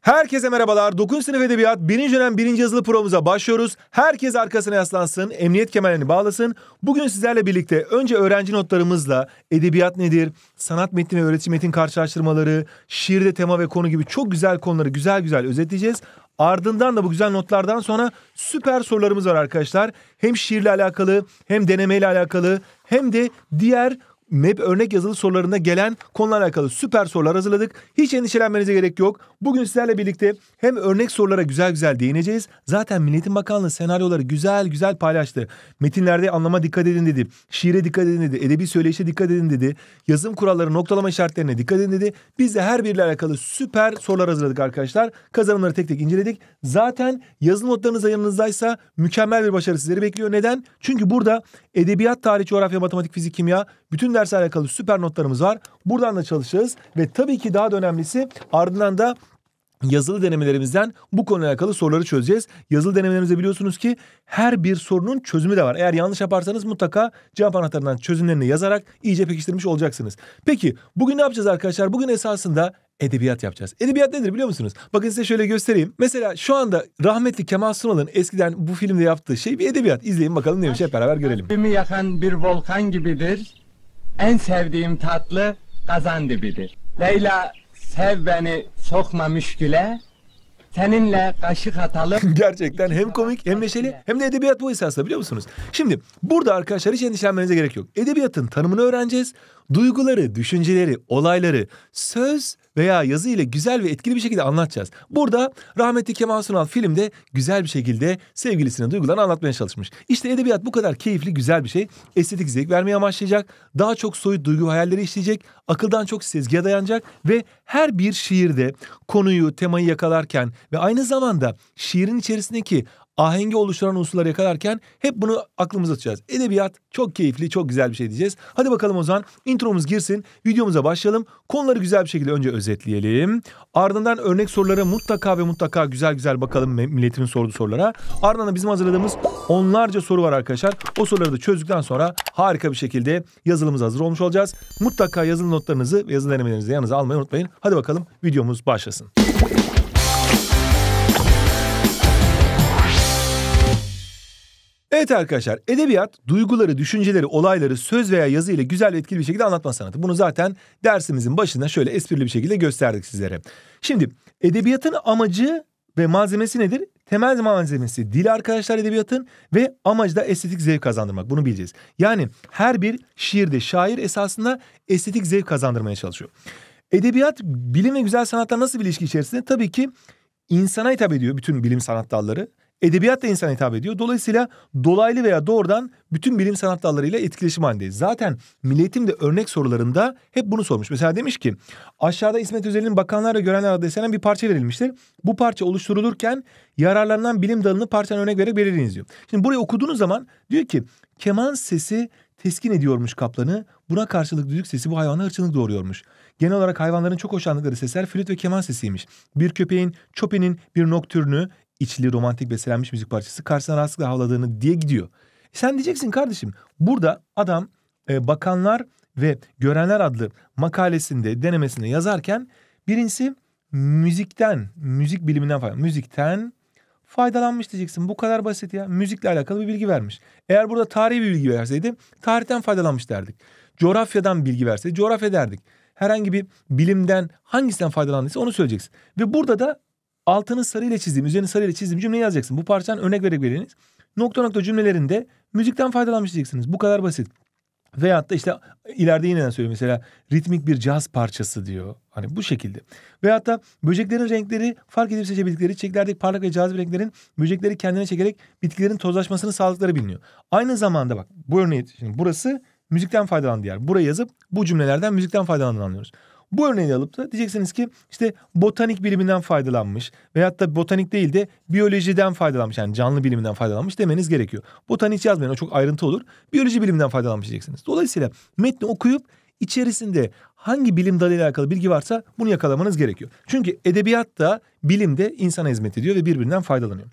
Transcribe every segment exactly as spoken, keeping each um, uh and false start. Herkese merhabalar. dokuzuncu sınıf edebiyat birinci dönem birinci yazılı provamıza başlıyoruz. Herkes arkasına yaslansın, emniyet kemerini bağlasın. Bugün sizlerle birlikte önce öğrenci notlarımızla edebiyat nedir, sanat metni ve öğretim metin karşılaştırmaları, şiirde tema ve konu gibi çok güzel konuları güzel güzel özetleyeceğiz. Ardından da bu güzel notlardan sonra süper sorularımız var arkadaşlar. Hem şiirle alakalı, hem denemeyle alakalı, hem de diğer M E B örnek yazılı sorularında gelen konularla alakalı süper sorular hazırladık. Hiç endişelenmenize gerek yok. Bugün sizlerle birlikte hem örnek sorulara güzel güzel değineceğiz. Zaten Milli Eğitim Bakanlığı senaryoları güzel güzel paylaştı. Metinlerde anlama dikkat edin dedi. Şiire dikkat edin dedi. Edebi söyleyişe dikkat edin dedi. Yazım kuralları, noktalama işaretlerine dikkat edin dedi. Biz de her biriyle alakalı süper sorular hazırladık arkadaşlar. Kazanımları tek tek inceledik. Zaten yazılı notlarınız yanınızdaysa mükemmel bir başarı sizleri bekliyor. Neden? Çünkü burada edebiyat, tarih, coğrafya, matematik, fizik, kimya, bütün dersle alakalı süper notlarımız var. Buradan da çalışacağız ve tabii ki daha da önemlisi ardından da yazılı denemelerimizden bu konuyla alakalı soruları çözeceğiz. Yazılı denemelerimizde biliyorsunuz ki her bir sorunun çözümü de var. Eğer yanlış yaparsanız mutlaka cevap anahtarından çözümlerini yazarak iyice pekiştirmiş olacaksınız. Peki bugün ne yapacağız arkadaşlar? Bugün esasında edebiyat yapacağız. Edebiyat nedir biliyor musunuz? Bakın size şöyle göstereyim. Mesela şu anda rahmetli Kemal Sunal'ın eskiden bu filmde yaptığı şey bir edebiyat. İzleyin bakalım neymiş, hep beraber görelim. Kalbimi yakan bir volkan gibidir. En sevdiğim tatlı kazan dibidir. Leyla sev beni sokma müşküle. Seninle kaşık atalım. Gerçekten hem komik hem neşeli hem de edebiyat bu esasında biliyor musunuz? Şimdi burada arkadaşlar hiç endişelenmenize gerek yok. Edebiyatın tanımını öğreneceğiz. Duyguları, düşünceleri, olayları, söz veya yazı ile güzel ve etkili bir şekilde anlatacağız. Burada rahmetli Kemal Sunal filmde güzel bir şekilde sevgilisine duygularını anlatmaya çalışmış. İşte edebiyat bu kadar keyifli, güzel bir şey. Estetik zevk vermeye amaçlayacak. Daha çok soyut duygu hayalleri işleyecek. Akıldan çok sezgiye dayanacak. Ve her bir şiirde konuyu, temayı yakalarken ve aynı zamanda şiirin içerisindeki ahengi oluşturan unsurları yakalarken hep bunu aklımıza tutacağız. Edebiyat çok keyifli, çok güzel bir şey diyeceğiz. Hadi bakalım o zaman intromuz girsin, videomuza başlayalım. Konuları güzel bir şekilde önce özetleyelim. Ardından örnek sorulara mutlaka ve mutlaka güzel güzel bakalım milletimin sorduğu sorulara. Ardından bizim hazırladığımız onlarca soru var arkadaşlar. O soruları da çözdükten sonra harika bir şekilde yazılımıza hazır olmuş olacağız. Mutlaka yazılı notlarınızı ve yazılı denemelerinizi de yanınıza almayı unutmayın. Hadi bakalım videomuz başlasın. Evet arkadaşlar, edebiyat duyguları, düşünceleri, olayları söz veya yazı ile güzel ve etkili bir şekilde anlatma sanatı. Bunu zaten dersimizin başında şöyle esprili bir şekilde gösterdik sizlere. Şimdi edebiyatın amacı ve malzemesi nedir? Temel malzemesi dil arkadaşlar edebiyatın ve amacı da estetik zevk kazandırmak. Bunu bileceğiz. Yani her bir şiirde şair esasında estetik zevk kazandırmaya çalışıyor. Edebiyat, bilim ve güzel sanatlar nasıl bir ilişki içerisinde? Tabii ki insana hitap ediyor bütün bilim sanat dalları. Edebiyat da insana hitap ediyor. Dolayısıyla dolaylı veya doğrudan bütün bilim sanat dallarıyla etkileşim halindeyiz. Zaten Milli Eğitim'de örnek sorularında hep bunu sormuş. Mesela demiş ki aşağıda İsmet Özel'in Bakanlar ve Görenler adlı eserinden bir parça verilmiştir. Bu parça oluşturulurken yararlanan bilim dalını parçanın örnek vererek belirleyiniz diyor. Şimdi burayı okuduğunuz zaman diyor ki keman sesi teskin ediyormuş kaplanı. Buna karşılık düdük sesi bu hayvana hırçınlık doğuruyormuş. Genel olarak hayvanların çok hoşlandıkları sesler flüt ve keman sesiymiş. Bir köpeğin Chopin'in bir noktürünü içli romantik beslenmiş müzik parçası karşısına rahatsızlıkla havladığını diye gidiyor. Sen diyeceksin kardeşim burada adam e, Bakanlar ve Görenler adlı makalesinde denemesinde yazarken birincisi müzikten, müzik biliminden faydalanmış. Müzikten faydalanmış diyeceksin. Bu kadar basit ya. Müzikle alakalı bir bilgi vermiş. Eğer burada tarihi bir bilgi verseydi tarihten faydalanmış derdik. Coğrafyadan bilgi verseydi coğrafya derdik. Herhangi bir bilimden hangisinden faydalandıysa onu söyleyeceksin. Ve burada da altını sarıyla çizdiğim, üzerini sarıyla çizdiğim cümleyi yazacaksın. Bu parçanın örnek vererek veriniz. Nokta nokta cümlelerinde müzikten faydalanmış diyeceksiniz. Bu kadar basit. Veyahut da işte ileride yeniden söylüyor mesela ritmik bir caz parçası diyor. Hani bu şekilde. Veyahut da böceklerin renkleri fark edip seçebildikleri çiçeklerdeki parlak ve cazip renklerin böcekleri kendine çekerek bitkilerin tozlaşmasını sağladıkları biliniyor. Aynı zamanda bak bu örneği şimdi burası müzikten faydalandığı yer. Buraya yazıp bu cümlelerden müzikten faydalandığını anlıyoruz. Bu örneği alıp da diyeceksiniz ki işte botanik biliminden faydalanmış veyahut da botanik değil de biyolojiden faydalanmış. Yani canlı biliminden faydalanmış demeniz gerekiyor. Botanik yazmayın, o çok ayrıntı olur. Biyoloji biliminden faydalanmış diyeceksiniz. Dolayısıyla metni okuyup içerisinde hangi bilim dalıyla alakalı bilgi varsa bunu yakalamanız gerekiyor. Çünkü edebiyat da bilim de insana hizmet ediyor ve birbirinden faydalanıyor.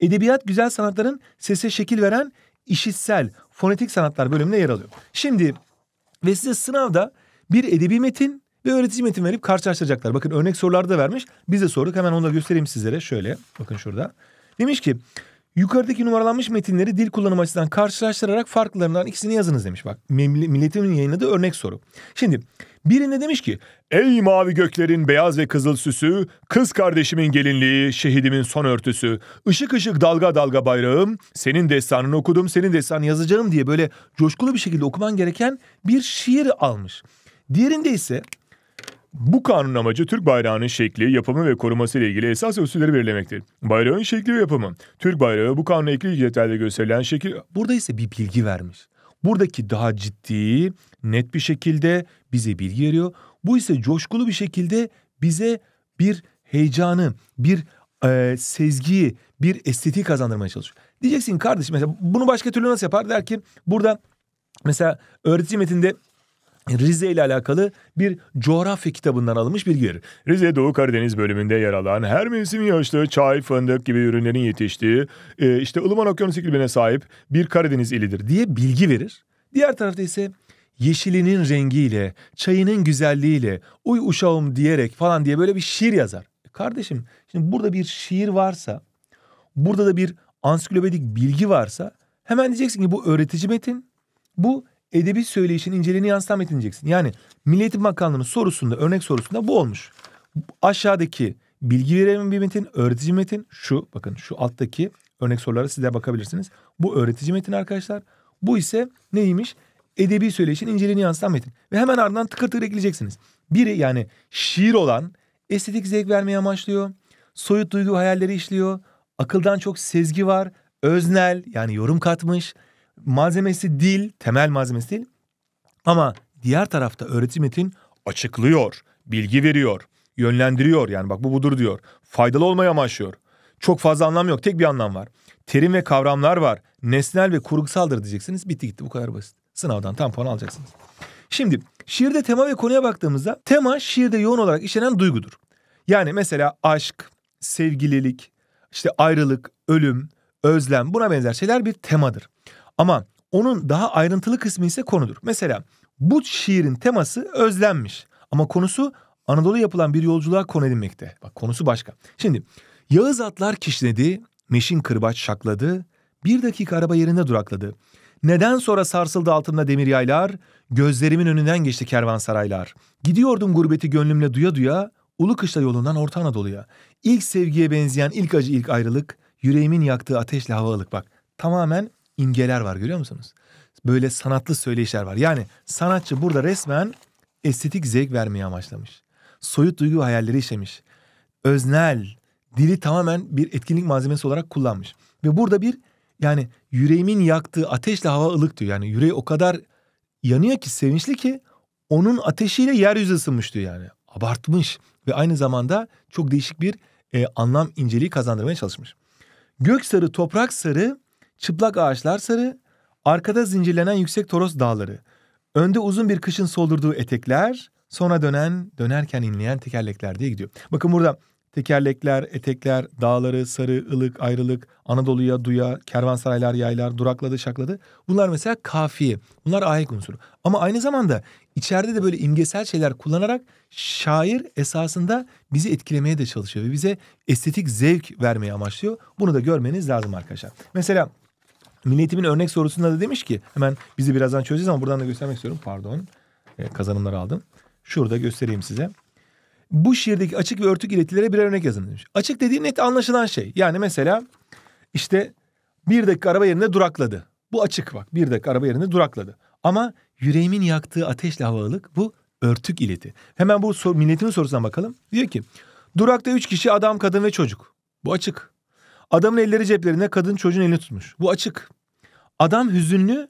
Edebiyat güzel sanatların sese şekil veren işitsel fonetik sanatlar bölümüne yer alıyor. Şimdi ve size sınavda bir edebi metin Bir öğretici metin verip karşılaştıracaklar. Bakın örnek sorularda da vermiş. Biz de sorduk. Hemen onu da göstereyim sizlere. Şöyle bakın şurada. Demiş ki yukarıdaki numaralanmış metinleri dil kullanım açısından karşılaştırarak farklarından ikisini yazınız demiş. Bak Milli Eğitim'in yayınladığı örnek soru. Şimdi birinde demiş ki ey mavi göklerin beyaz ve kızıl süsü, kız kardeşimin gelinliği, şehidimin son örtüsü, ışık ışık dalga dalga bayrağım, senin destanını okudum, senin destanını yazacağım diye böyle coşkulu bir şekilde okuman gereken bir şiir almış. Diğerinde ise bu kanun amacı Türk bayrağının şekli, yapımı ve koruması ile ilgili esas usulleri belirlemektir. Bayrağın şekli ve yapımı. Türk bayrağı bu kanuna ilgili detaylı gösterilen şekil. Burada ise bir bilgi vermiş. Buradaki daha ciddi, net bir şekilde bize bilgi veriyor. Bu ise coşkulu bir şekilde bize bir heyecanı, bir e, sezgiyi, bir estetiği kazandırmaya çalışıyor. Diyeceksin kardeşim mesela bunu başka türlü nasıl yapar? Der ki burada mesela öğretici metinde Rize ile alakalı bir coğrafya kitabından alınmış bilgi verir. Rize Doğu Karadeniz bölümünde yer alan her mevsimin yaşlı çay, fındık gibi ürünlerin yetiştiği e, işte ılıman okyanus iklimine sahip bir Karadeniz ilidir diye bilgi verir. Diğer tarafta ise yeşilinin rengiyle, çayının güzelliğiyle, uy uşağım diyerek falan diye böyle bir şiir yazar. Kardeşim şimdi burada bir şiir varsa, burada da bir ansiklopedik bilgi varsa hemen diyeceksin ki bu öğretici metin, bu edebi söyleyişin inceliğini yansıtan metin diyeceksin. Yani Milli Eğitim Bakanlığı'nın sorusunda, örnek sorusunda bu olmuş. Aşağıdaki bilgi veren bir metin, öğretici metin şu. Bakın şu alttaki örnek sorulara siz de bakabilirsiniz. Bu öğretici metin arkadaşlar. Bu ise neymiş? Edebi söyleyişin inceliğini yansıtan metin. Ve hemen ardından tıkır tıkır ekleyeceksiniz. Biri yani şiir olan estetik zevk vermeye amaçlıyor. Soyut duygu hayalleri işliyor. Akıldan çok sezgi var. Öznel yani yorum katmış. Malzemesi dil, temel malzemesi dil. Ama diğer tarafta öğretici metin açıklıyor, bilgi veriyor, yönlendiriyor. Yani bak bu budur diyor. Faydalı olmaya amaçlıyor. Çok fazla anlam yok, tek bir anlam var. Terim ve kavramlar var. Nesnel ve kurgusaldır diyeceksiniz. Bitti gitti, bu kadar basit. Sınavdan tam puan alacaksınız. Şimdi şiirde tema ve konuya baktığımızda tema şiirde yoğun olarak işlenen duygudur. Yani mesela aşk, sevgililik, işte ayrılık, ölüm, özlem buna benzer şeyler bir temadır. Ama onun daha ayrıntılı kısmı ise konudur. Mesela bu şiirin teması özlenmiş. Ama konusu Anadolu'ya yapılan bir yolculuğa konu edinmekte. Bak konusu başka. Şimdi Yağız atlar kişnedi, meşin kırbaç şakladı, bir dakika araba yerinde durakladı. Neden sonra sarsıldı altımda demir yaylar, gözlerimin önünden geçti kervansaraylar. Gidiyordum gurbeti gönlümle duya duya, ulu kışla yolundan Orta Anadolu'ya. İlk sevgiye benzeyen ilk acı ilk ayrılık, yüreğimin yaktığı ateşle havalık. Bak tamamen imgeler var, görüyor musunuz? Böyle sanatlı söyleyişler var. Yani sanatçı burada resmen estetik zevk vermeye amaçlamış. Soyut duygu hayalleri işlemiş. Öznel, dili tamamen bir etkinlik malzemesi olarak kullanmış. Ve burada bir yani yüreğimin yaktığı ateşle hava ılık diyor. Yani yüreği o kadar yanıyor ki, sevinçli ki onun ateşiyle yeryüzü ısınmış diyor yani. Abartmış ve aynı zamanda çok değişik bir e, anlam inceliği kazandırmaya çalışmış. Gök sarı, toprak sarı, çıplak ağaçlar sarı, arkada zincirlenen yüksek Toros dağları, önde uzun bir kışın soldurduğu etekler, sonra dönen, dönerken inleyen tekerlekler diye gidiyor. Bakın burada tekerlekler, etekler, dağları, sarı, ılık, ayrılık, Anadolu'ya, duya, kervansaraylar, yaylar, durakladı, şakladı. Bunlar mesela kafiye, bunlar ahenk unsuru. Ama aynı zamanda içeride de böyle imgesel şeyler kullanarak şair esasında bizi etkilemeye de çalışıyor ve bize estetik zevk vermeye amaçlıyor. Bunu da görmeniz lazım arkadaşlar. Mesela Milli Eğitim'in örnek sorusunda da demiş ki, hemen bizi birazdan çözeceğiz ama buradan da göstermek istiyorum. Pardon, e, kazanımları aldım. Şurada göstereyim size. Bu şiirdeki açık ve örtük iletilere birer örnek yazın demiş. Açık dediği net anlaşılan şey. Yani mesela işte bir dakika araba yerinde durakladı. Bu açık bak, bir dakika araba yerinde durakladı. Ama yüreğimin yaktığı ateşle havalık, bu örtük ileti. Hemen bu sor, Milli Eğitim'in sorusuna bakalım. Diyor ki durakta üç kişi, adam, kadın ve çocuk. Bu açık. Adamın elleri ceplerinde, kadın çocuğun elini tutmuş. Bu açık. Adam hüzünlü,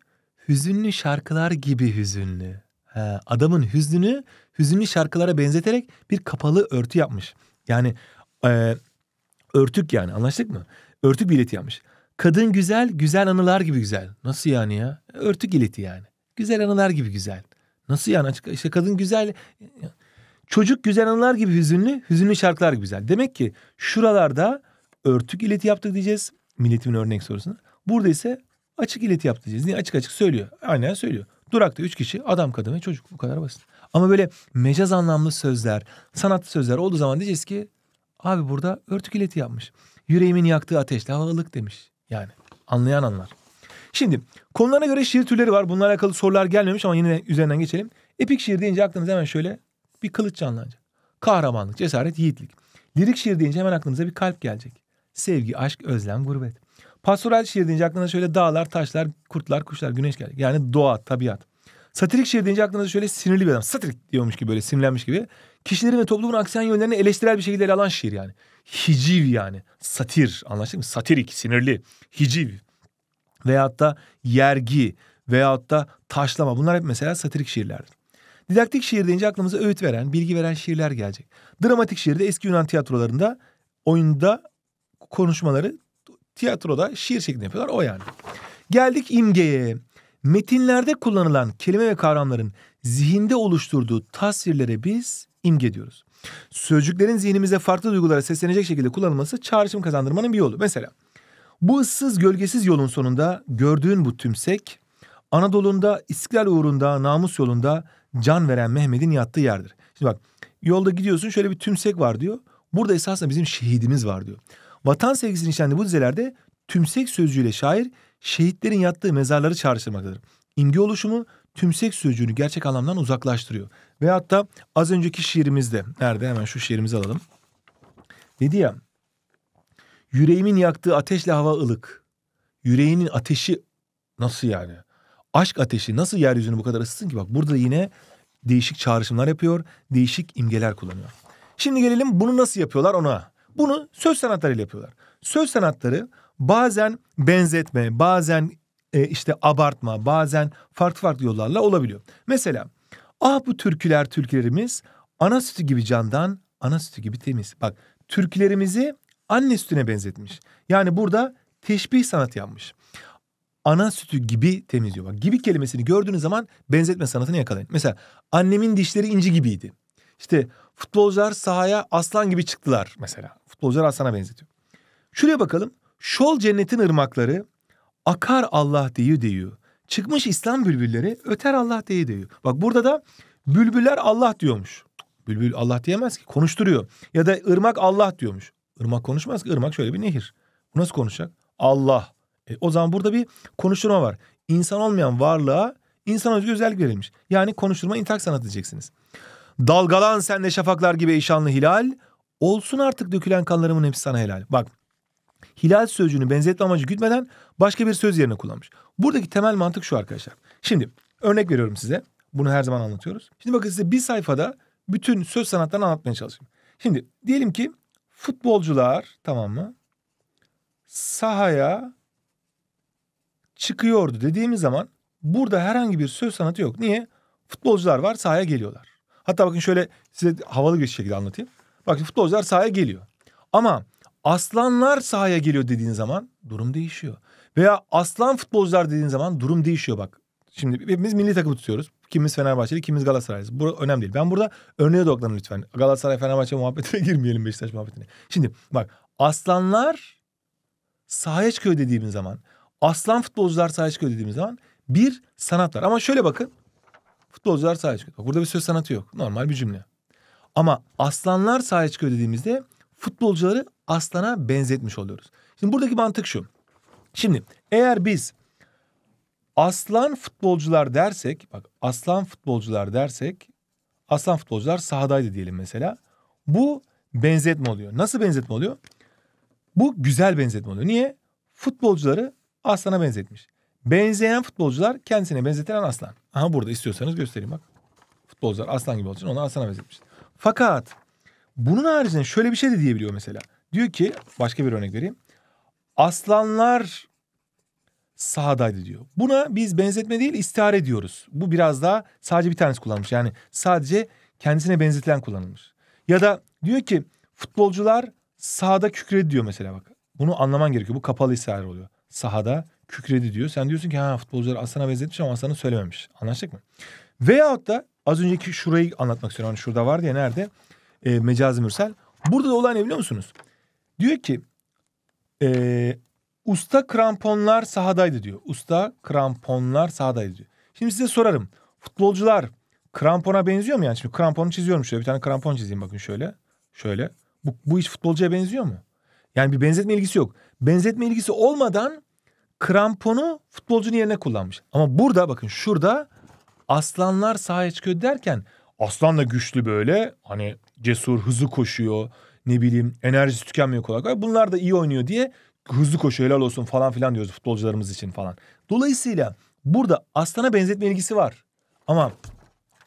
hüzünlü şarkılar gibi hüzünlü. He, adamın hüznünü hüzünlü şarkılara benzeterek bir kapalı örtü yapmış. Yani e, örtük yani, anlaştık mı? Örtük ileti yapmış. Kadın güzel, güzel anılar gibi güzel. Nasıl yani ya? Örtük ileti yani. Güzel anılar gibi güzel. Nasıl yani? İşte kadın güzel... Çocuk güzel anılar gibi hüzünlü, hüzünlü şarkılar gibi güzel. Demek ki şuralarda örtük ileti yaptık diyeceğiz. Milli Eğitim'in örnek sorusuna. Burada ise açık ileti yaptık diyeceğiz. Niye? Açık açık söylüyor. Aynen söylüyor. Durakta üç kişi, adam, kadın ve çocuk. Bu kadar basit. Ama böyle mecaz anlamlı sözler, sanatlı sözler olduğu zaman diyeceğiz ki abi burada örtük ileti yapmış. Yüreğimin yaktığı ateşle havalık demiş. Yani anlayan anlar. Şimdi konularına göre şiir türleri var. Bunlarla alakalı sorular gelmemiş ama yine üzerinden geçelim. Epik şiir deyince aklınıza hemen şöyle bir kılıç canlanacak. Kahramanlık, cesaret, yiğitlik. Lirik şiir deyince hemen aklınıza bir kalp gelecek. Sevgi, aşk, özlem, gurbet. Pastoral şiir deyince aklınıza şöyle dağlar, taşlar, kurtlar, kuşlar, güneş gelecek. Yani doğa, tabiat. Satirik şiir deyince aklınıza şöyle sinirli bir adam. Satirik diyormuş gibi, böyle sinirlenmiş gibi. Kişilerin ve toplumun aksayan yönlerini eleştirel bir şekilde ele alan şiir yani. Hiciv yani. Satir, anlaştık mı? Satirik, sinirli. Hiciv. Veyahut da yergi. Veyahut da taşlama. Bunlar hep mesela satirik şiirlerdir. Didaktik şiir deyince aklımıza öğüt veren, bilgi veren şiirler gelecek. Dramatik şiirde eski Yunan tiyatrolarında oyunda konuşmaları tiyatroda şiir şeklinde yapıyorlar. O yani. Geldik imgeye. Metinlerde kullanılan kelime ve kavramların zihinde oluşturduğu tasvirlere biz imge diyoruz. Sözcüklerin zihnimizde farklı duygulara seslenecek şekilde kullanılması çağrışım kazandırmanın bir yolu. Mesela bu ıssız gölgesiz yolun sonunda gördüğün bu tümsek, Anadolu'nda istiklal uğrunda namus yolunda can veren Mehmet'in yattığı yerdir. Şimdi bak, yolda gidiyorsun, şöyle bir tümsek var diyor. Burada esasında bizim şehidimiz var diyor. Vatan sevgisinin içlendiği bu dizelerde tümsek sözcüğüyle şair şehitlerin yattığı mezarları çağrıştırmaktadır. İmge oluşumu tümsek sözcüğünü gerçek anlamdan uzaklaştırıyor. Ve hatta az önceki şiirimizde, nerede, hemen şu şiirimizi alalım. Dedi ya, yüreğimin yaktığı ateşle hava ılık. Yüreğinin ateşi nasıl yani? Aşk ateşi nasıl yeryüzünü bu kadar ısıtsın ki? Bak burada yine değişik çağrışımlar yapıyor, değişik imgeler kullanıyor. Şimdi gelelim bunu nasıl yapıyorlar ona. Bunu söz sanatlarıyla yapıyorlar. Söz sanatları bazen benzetme, bazen e, işte abartma, bazen farklı farklı yollarla olabiliyor. Mesela ah bu türküler türkülerimiz ana sütü gibi candan, ana sütü gibi temiz. Bak türkülerimizi anne sütüne benzetmiş. Yani burada teşbih sanatı yapmış. Ana sütü gibi temiz diyor. Bak gibi kelimesini gördüğünüz zaman benzetme sanatını yakalayın. Mesela annemin dişleri inci gibiydi. İşte futbolcular sahaya aslan gibi çıktılar mesela. Futbolcular aslana benzetiyor. Şuraya bakalım. Şol cennetin ırmakları akar Allah deyü deyü. Çıkmış İslam bülbülleri öter Allah deyü deyü. Bak burada da bülbüller Allah diyormuş. Bülbül Allah diyemez ki, konuşturuyor. Ya da ırmak Allah diyormuş. Irmak konuşmaz ki, ırmak şöyle bir nehir. Bu nasıl konuşacak? Allah. E, o zaman burada bir konuşturma var. İnsan olmayan varlığa insan özgü özellik verilmiş. Yani konuşturma intak sanatı diyeceksiniz. Dalgalan sen de şafaklar gibi ey şanlı hilal. Olsun artık dökülen kanlarımın hepsi sana helal. Bak hilal sözcüğünü benzetme amacı gütmeden başka bir söz yerine kullanmış. Buradaki temel mantık şu arkadaşlar. Şimdi örnek veriyorum size. Bunu her zaman anlatıyoruz. Şimdi bakın size bir sayfada bütün söz sanatlarını anlatmaya çalışayım. Şimdi diyelim ki futbolcular, tamam mı, sahaya çıkıyordu dediğimiz zaman burada herhangi bir söz sanatı yok. Niye? Futbolcular var, sahaya geliyorlar. Hatta bakın şöyle size havalı bir şekilde anlatayım. Bakın futbolcular sahaya geliyor. Ama aslanlar sahaya geliyor dediğin zaman durum değişiyor. Veya aslan futbolcular dediğin zaman durum değişiyor bak. Şimdi hepimiz milli takımı tutuyoruz. Kimimiz Fenerbahçeli, kimimiz Galatasaray'ız. Bu önemli değil. Ben burada örneğe odaklanın lütfen. Galatasaray Fenerbahçe muhabbetine girmeyelim, Beşiktaş muhabbetine. Şimdi bak aslanlar sahaya çıkıyor dediğimiz zaman, aslan futbolcular sahaya çıkıyor dediğimiz zaman bir sanat var. Ama şöyle bakın. Futbolcular sahaya çıkıyor. Bak, burada bir söz sanatı yok. Normal bir cümle. Ama aslanlar sahaya çıkıyor dediğimizde futbolcuları aslana benzetmiş oluyoruz. Şimdi buradaki mantık şu. Şimdi eğer biz aslan futbolcular dersek, bak aslan futbolcular dersek, aslan futbolcular sahadaydı diyelim mesela. Bu benzetme oluyor. Nasıl benzetme oluyor? Bu güzel benzetme oluyor. Niye? Futbolcuları aslana benzetmiş. Benzeyen futbolcular kendisine benzetilen aslan. Aha burada istiyorsanız göstereyim bak. Futbolcular aslan gibi olduğu için ona aslana benzetmiş. Fakat bunun haricinde şöyle bir şey de diyebiliyor mesela. Diyor ki, başka bir örnek vereyim. Aslanlar sahadaydı diyor. Buna biz benzetme değil istihare diyoruz. Bu biraz daha sadece bir tanesi kullanmış. Yani sadece kendisine benzetilen kullanılmış. Ya da diyor ki futbolcular sahada kükredi diyor mesela bak. Bunu anlaman gerekiyor. Bu kapalı istihare oluyor. Sahada kükredi diyor. Sen diyorsun ki ha futbolcular aslana benzetmiş ama aslanı söylememiş. Anlaştık mı? Veyahut da az önceki şurayı anlatmak istiyorum. Hani şurada vardı ya, nerede? E, mecazi mürsel. Burada da olay ne biliyor musunuz? Diyor ki e, usta kramponlar sahadaydı diyor. Usta kramponlar sahadaydı diyor. Şimdi size sorarım. Futbolcular krampona benziyor mu yani? Şimdi kramponu çiziyorum şöyle. Bir tane krampon çizeyim bakın şöyle. Şöyle. Bu, bu hiç futbolcuya benziyor mu? Yani bir benzetme ilgisi yok. Benzetme ilgisi olmadan kramponu futbolcunun yerine kullanmış. Ama burada bakın şurada aslanlar sahaya çıkıyor derken aslan da güçlü böyle. Hani cesur, hızlı koşuyor. Ne bileyim enerjisi tükenmiyor kolay kolay. Bunlar da iyi oynuyor diye hızlı koşuyor helal olsun falan filan diyoruz futbolcularımız için falan. Dolayısıyla burada aslana benzetme ilgisi var. Ama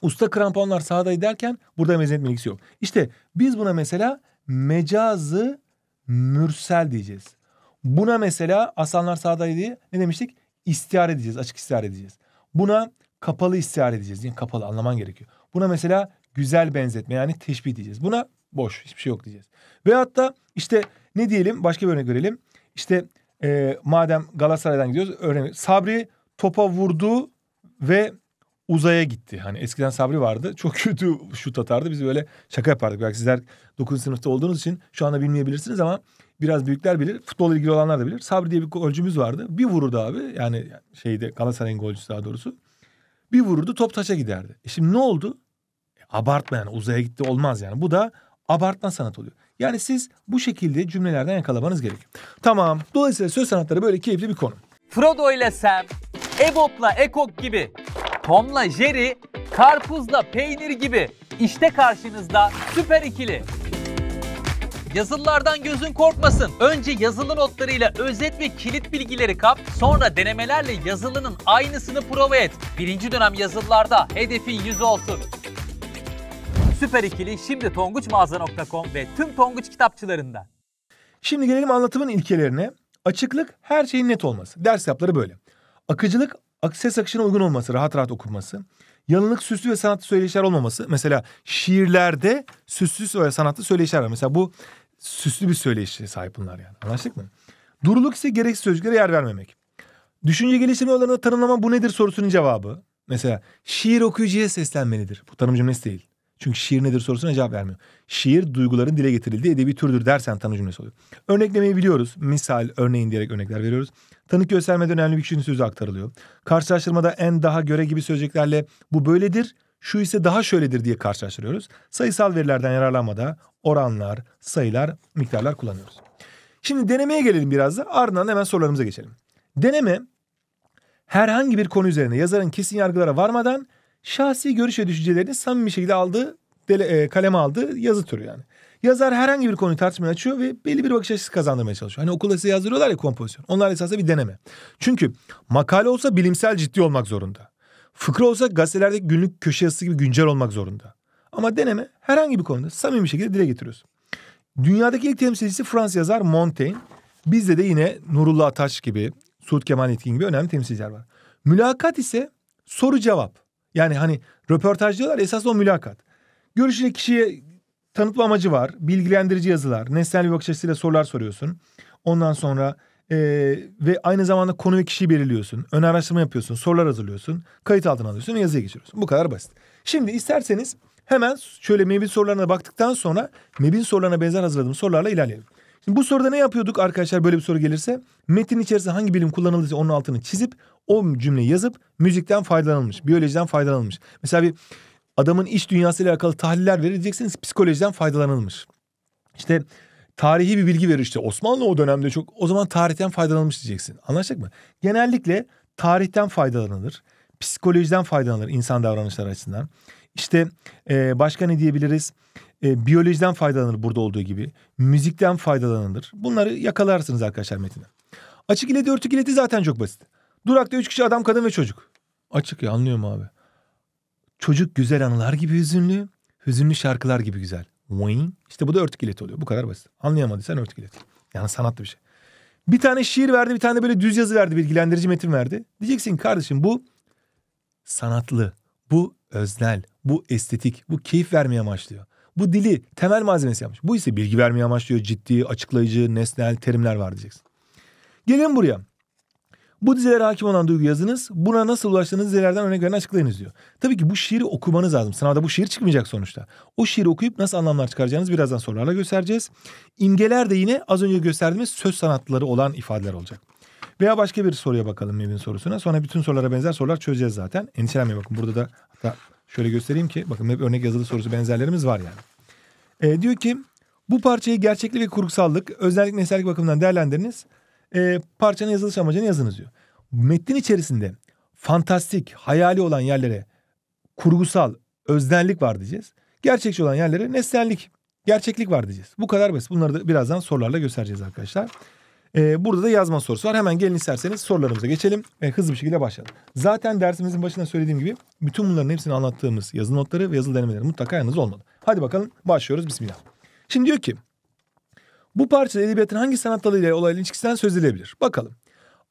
usta kramponlar sahadaydı derken burada benzetme ilgisi yok. İşte biz buna mesela mecazı mürsel diyeceğiz. Buna mesela aslanlar sahadaydı diye ne demiştik? İstihare diyeceğiz, açık istihare diyeceğiz. Buna kapalı istihare diyeceğiz. Yani kapalı anlaman gerekiyor. Buna mesela güzel benzetme yani teşbih diyeceğiz. Buna boş, hiçbir şey yok diyeceğiz. Veyahut da işte ne diyelim? Başka bir örnek verelim. İşte e, madem Galatasaray'dan gidiyoruz. Örneğin Sabri topa vurdu ve uzaya gitti. Hani eskiden Sabri vardı. Çok kötü şut atardı. Biz böyle şaka yapardık. Belki sizler dokuzuncu sınıfta olduğunuz için şu anda bilmeyebilirsiniz ama biraz büyükler bilir. Futbolla ilgili olanlar da bilir. Sabri diye bir golcümüz vardı. Bir vururdu abi. Yani şeyde Galatasaray'ın golcüsü daha doğrusu. Bir vururdu top taça giderdi. E şimdi ne oldu? E, abartma yani. Uzaya gitti olmaz yani. Bu da abartma sanat oluyor. Yani siz bu şekilde cümlelerden yakalamanız gerekiyor. Tamam. Dolayısıyla söz sanatları böyle keyifli bir konu. Frodo ile Sam, Ebop'la Ekok gibi, Tom'la Jerry, Karpuz'la Peynir gibi. İşte karşınızda süper ikili. Yazılılardan gözün korkmasın. Önce yazılı notlarıyla özet ve kilit bilgileri kap, sonra denemelerle yazılının aynısını prova et. Birinci dönem yazılılarda hedefin yüzü olsun. Süper ikili şimdi tonguç mağaza nokta com ve tüm Tonguç kitapçılarında. Şimdi gelelim anlatımın ilkelerine. Açıklık, her şeyin net olması. Ders yapıları böyle. Akıcılık, ses akışına uygun olması, rahat rahat okunması. Yalınlık, süslü ve sanatlı söyleyişler olmaması. Mesela şiirlerde süslü ve sanatlı söyleyişler var. Mesela bu süslü bir söyleyişe sahip bunlar yani. Anlaştık mı? Duruluk ise gereksiz sözcüklere yer vermemek. Düşünce geliştirme yollarında tanımlama bu nedir sorusunun cevabı. Mesela şiir okuyucuya seslenmelidir. Bu tanım cümlesi değil. Çünkü şiir nedir sorusuna cevap vermiyor. Şiir duyguların dile getirildiği edebi türdür dersen tanım cümlesi oluyor. Örneklemeyi biliyoruz. Misal, örneğin diyerek örnekler veriyoruz. Tanık göstermede önemli bir kişinin sözü aktarılıyor. Karşılaştırmada en, daha, göre gibi sözcüklerle bu böyledir, şu ise daha şöyledir diye karşılaştırıyoruz. Sayısal verilerden yararlanmada oranlar, sayılar, miktarlar kullanıyoruz. Şimdi denemeye gelelim biraz da ardından hemen sorularımıza geçelim. Deneme herhangi bir konu üzerine yazarın kesin yargılara varmadan şahsi görüş ve düşüncelerini samimi bir şekilde aldığı, dele, e, kaleme aldığı yazı türü yani. Yazar herhangi bir konuyu tartışmaya açıyor ve belli bir bakış açısı kazandırmaya çalışıyor. Hani okulda size yazdırıyorlar ya kompozisyon. Onlar esasında bir deneme. Çünkü makale olsa bilimsel ciddi olmak zorunda. Fıkra olsa gazetelerdeki günlük köşe yazısı gibi güncel olmak zorunda. Ama deneme herhangi bir konuda samimi bir şekilde dile getiriyorsun. Dünyadaki ilk temsilcisi Fransız yazar Montaigne. Bizde de yine Nurullah Ataş gibi, Suud Kemal Etkin gibi önemli temsilciler var. Mülakat ise soru cevap. Yani hani röportaj diyorlar esas o mülakat. Görüşüyle kişiye tanıtma amacı var. Bilgilendirici yazılar. Nesnel bir bakış açısıyla sorular soruyorsun. Ondan sonra e, ve aynı zamanda konu ve kişiyi belirliyorsun. Ön araştırma yapıyorsun. Sorular hazırlıyorsun. Kayıt altına alıyorsun ve yazıya geçiriyorsun. Bu kadar basit. Şimdi isterseniz hemen şöyle M E B'in sorularına baktıktan sonra M E B'in sorularına benzer hazırladığım sorularla ilerleyelim. Şimdi bu soruda ne yapıyorduk arkadaşlar böyle bir soru gelirse? Metin içerisinde hangi bilim kullanıldıysa onun altını çizip o cümleyi yazıp müzikten faydalanılmış, biyolojiden faydalanılmış. Mesela bir adamın iç dünyasıyla alakalı tahliller vereceksiniz, psikolojiden faydalanılmış. İşte tarihi bir bilgi verir işte Osmanlı o dönemde çok, o zaman tarihten faydalanılmış diyeceksin. Anlaştık mı? Genellikle tarihten faydalanılır, psikolojiden faydalanılır insan davranışları açısından. İşte e, başka ne diyebiliriz? E, biyolojiden faydalanır burada olduğu gibi. Müzikten faydalanılır. Bunları yakalarsınız arkadaşlar metinde. Açık ileti, örtük ileti zaten çok basit. Durakta üç kişi adam, kadın ve çocuk. Açık ya, anlıyorum abi. Çocuk güzel anılar gibi hüzünlü, hüzünlü şarkılar gibi güzel. İşte bu da örtük ileti oluyor. Bu kadar basit. Anlayamadıysan örtük ileti. Yani sanatlı bir şey. Bir tane şiir verdi, bir tane de böyle düz yazı verdi, bilgilendirici metin verdi. Diyeceksin kardeşim bu sanatlı, bu öznel, bu estetik, bu keyif vermeye amaçlıyor. Bu dili temel malzemesi yapmış. Bu ise bilgi vermeye amaçlıyor. Ciddi, açıklayıcı, nesnel terimler var diyeceksin. Gelin buraya. Bu dizelere hakim olan duygu yazınız. Buna nasıl ulaştığınız dizelerden örnek veren açıklayınız diyor. Tabii ki bu şiiri okumanız lazım. Sınavda bu şiir çıkmayacak sonuçta. O şiiri okuyup nasıl anlamlar çıkaracağınızı birazdan sorularla göstereceğiz. İmgeler de yine az önce gösterdiğimiz söz sanatları olan ifadeler olacak. Veya başka bir soruya bakalım M E B'in sorusuna. Sonra bütün sorulara benzer sorular çözeceğiz zaten. Endişelenmeyin bakın burada da hatta Şöyle göstereyim ki bakın hep örnek yazılı sorusu benzerlerimiz var yani. E, diyor ki bu parçayı gerçeklik ve kurgusallık, özellik nesnelik bakımından değerlendiriniz. E, parçanın yazılış amacını yazınız diyor. Metnin içerisinde fantastik, hayali olan yerlere kurgusal, öznellik var diyeceğiz. Gerçekçi olan yerlere nesnellik, gerçeklik var diyeceğiz. Bu kadar basit. Bunları da birazdan sorularla göstereceğiz arkadaşlar. Ee, burada da yazma sorusu var. Hemen gelin isterseniz sorularımıza geçelim ve hızlı bir şekilde başlayalım. Zaten dersimizin başında söylediğim gibi bütün bunların hepsini anlattığımız yazılı notları ve yazılı denemeleri mutlaka yanınızda olmalı. Hadi bakalım başlıyoruz. Bismillah. Şimdi diyor ki bu parçada edebiyatın hangi sanat dalıyla olayla ilişkisinden söz edilebilir? Bakalım.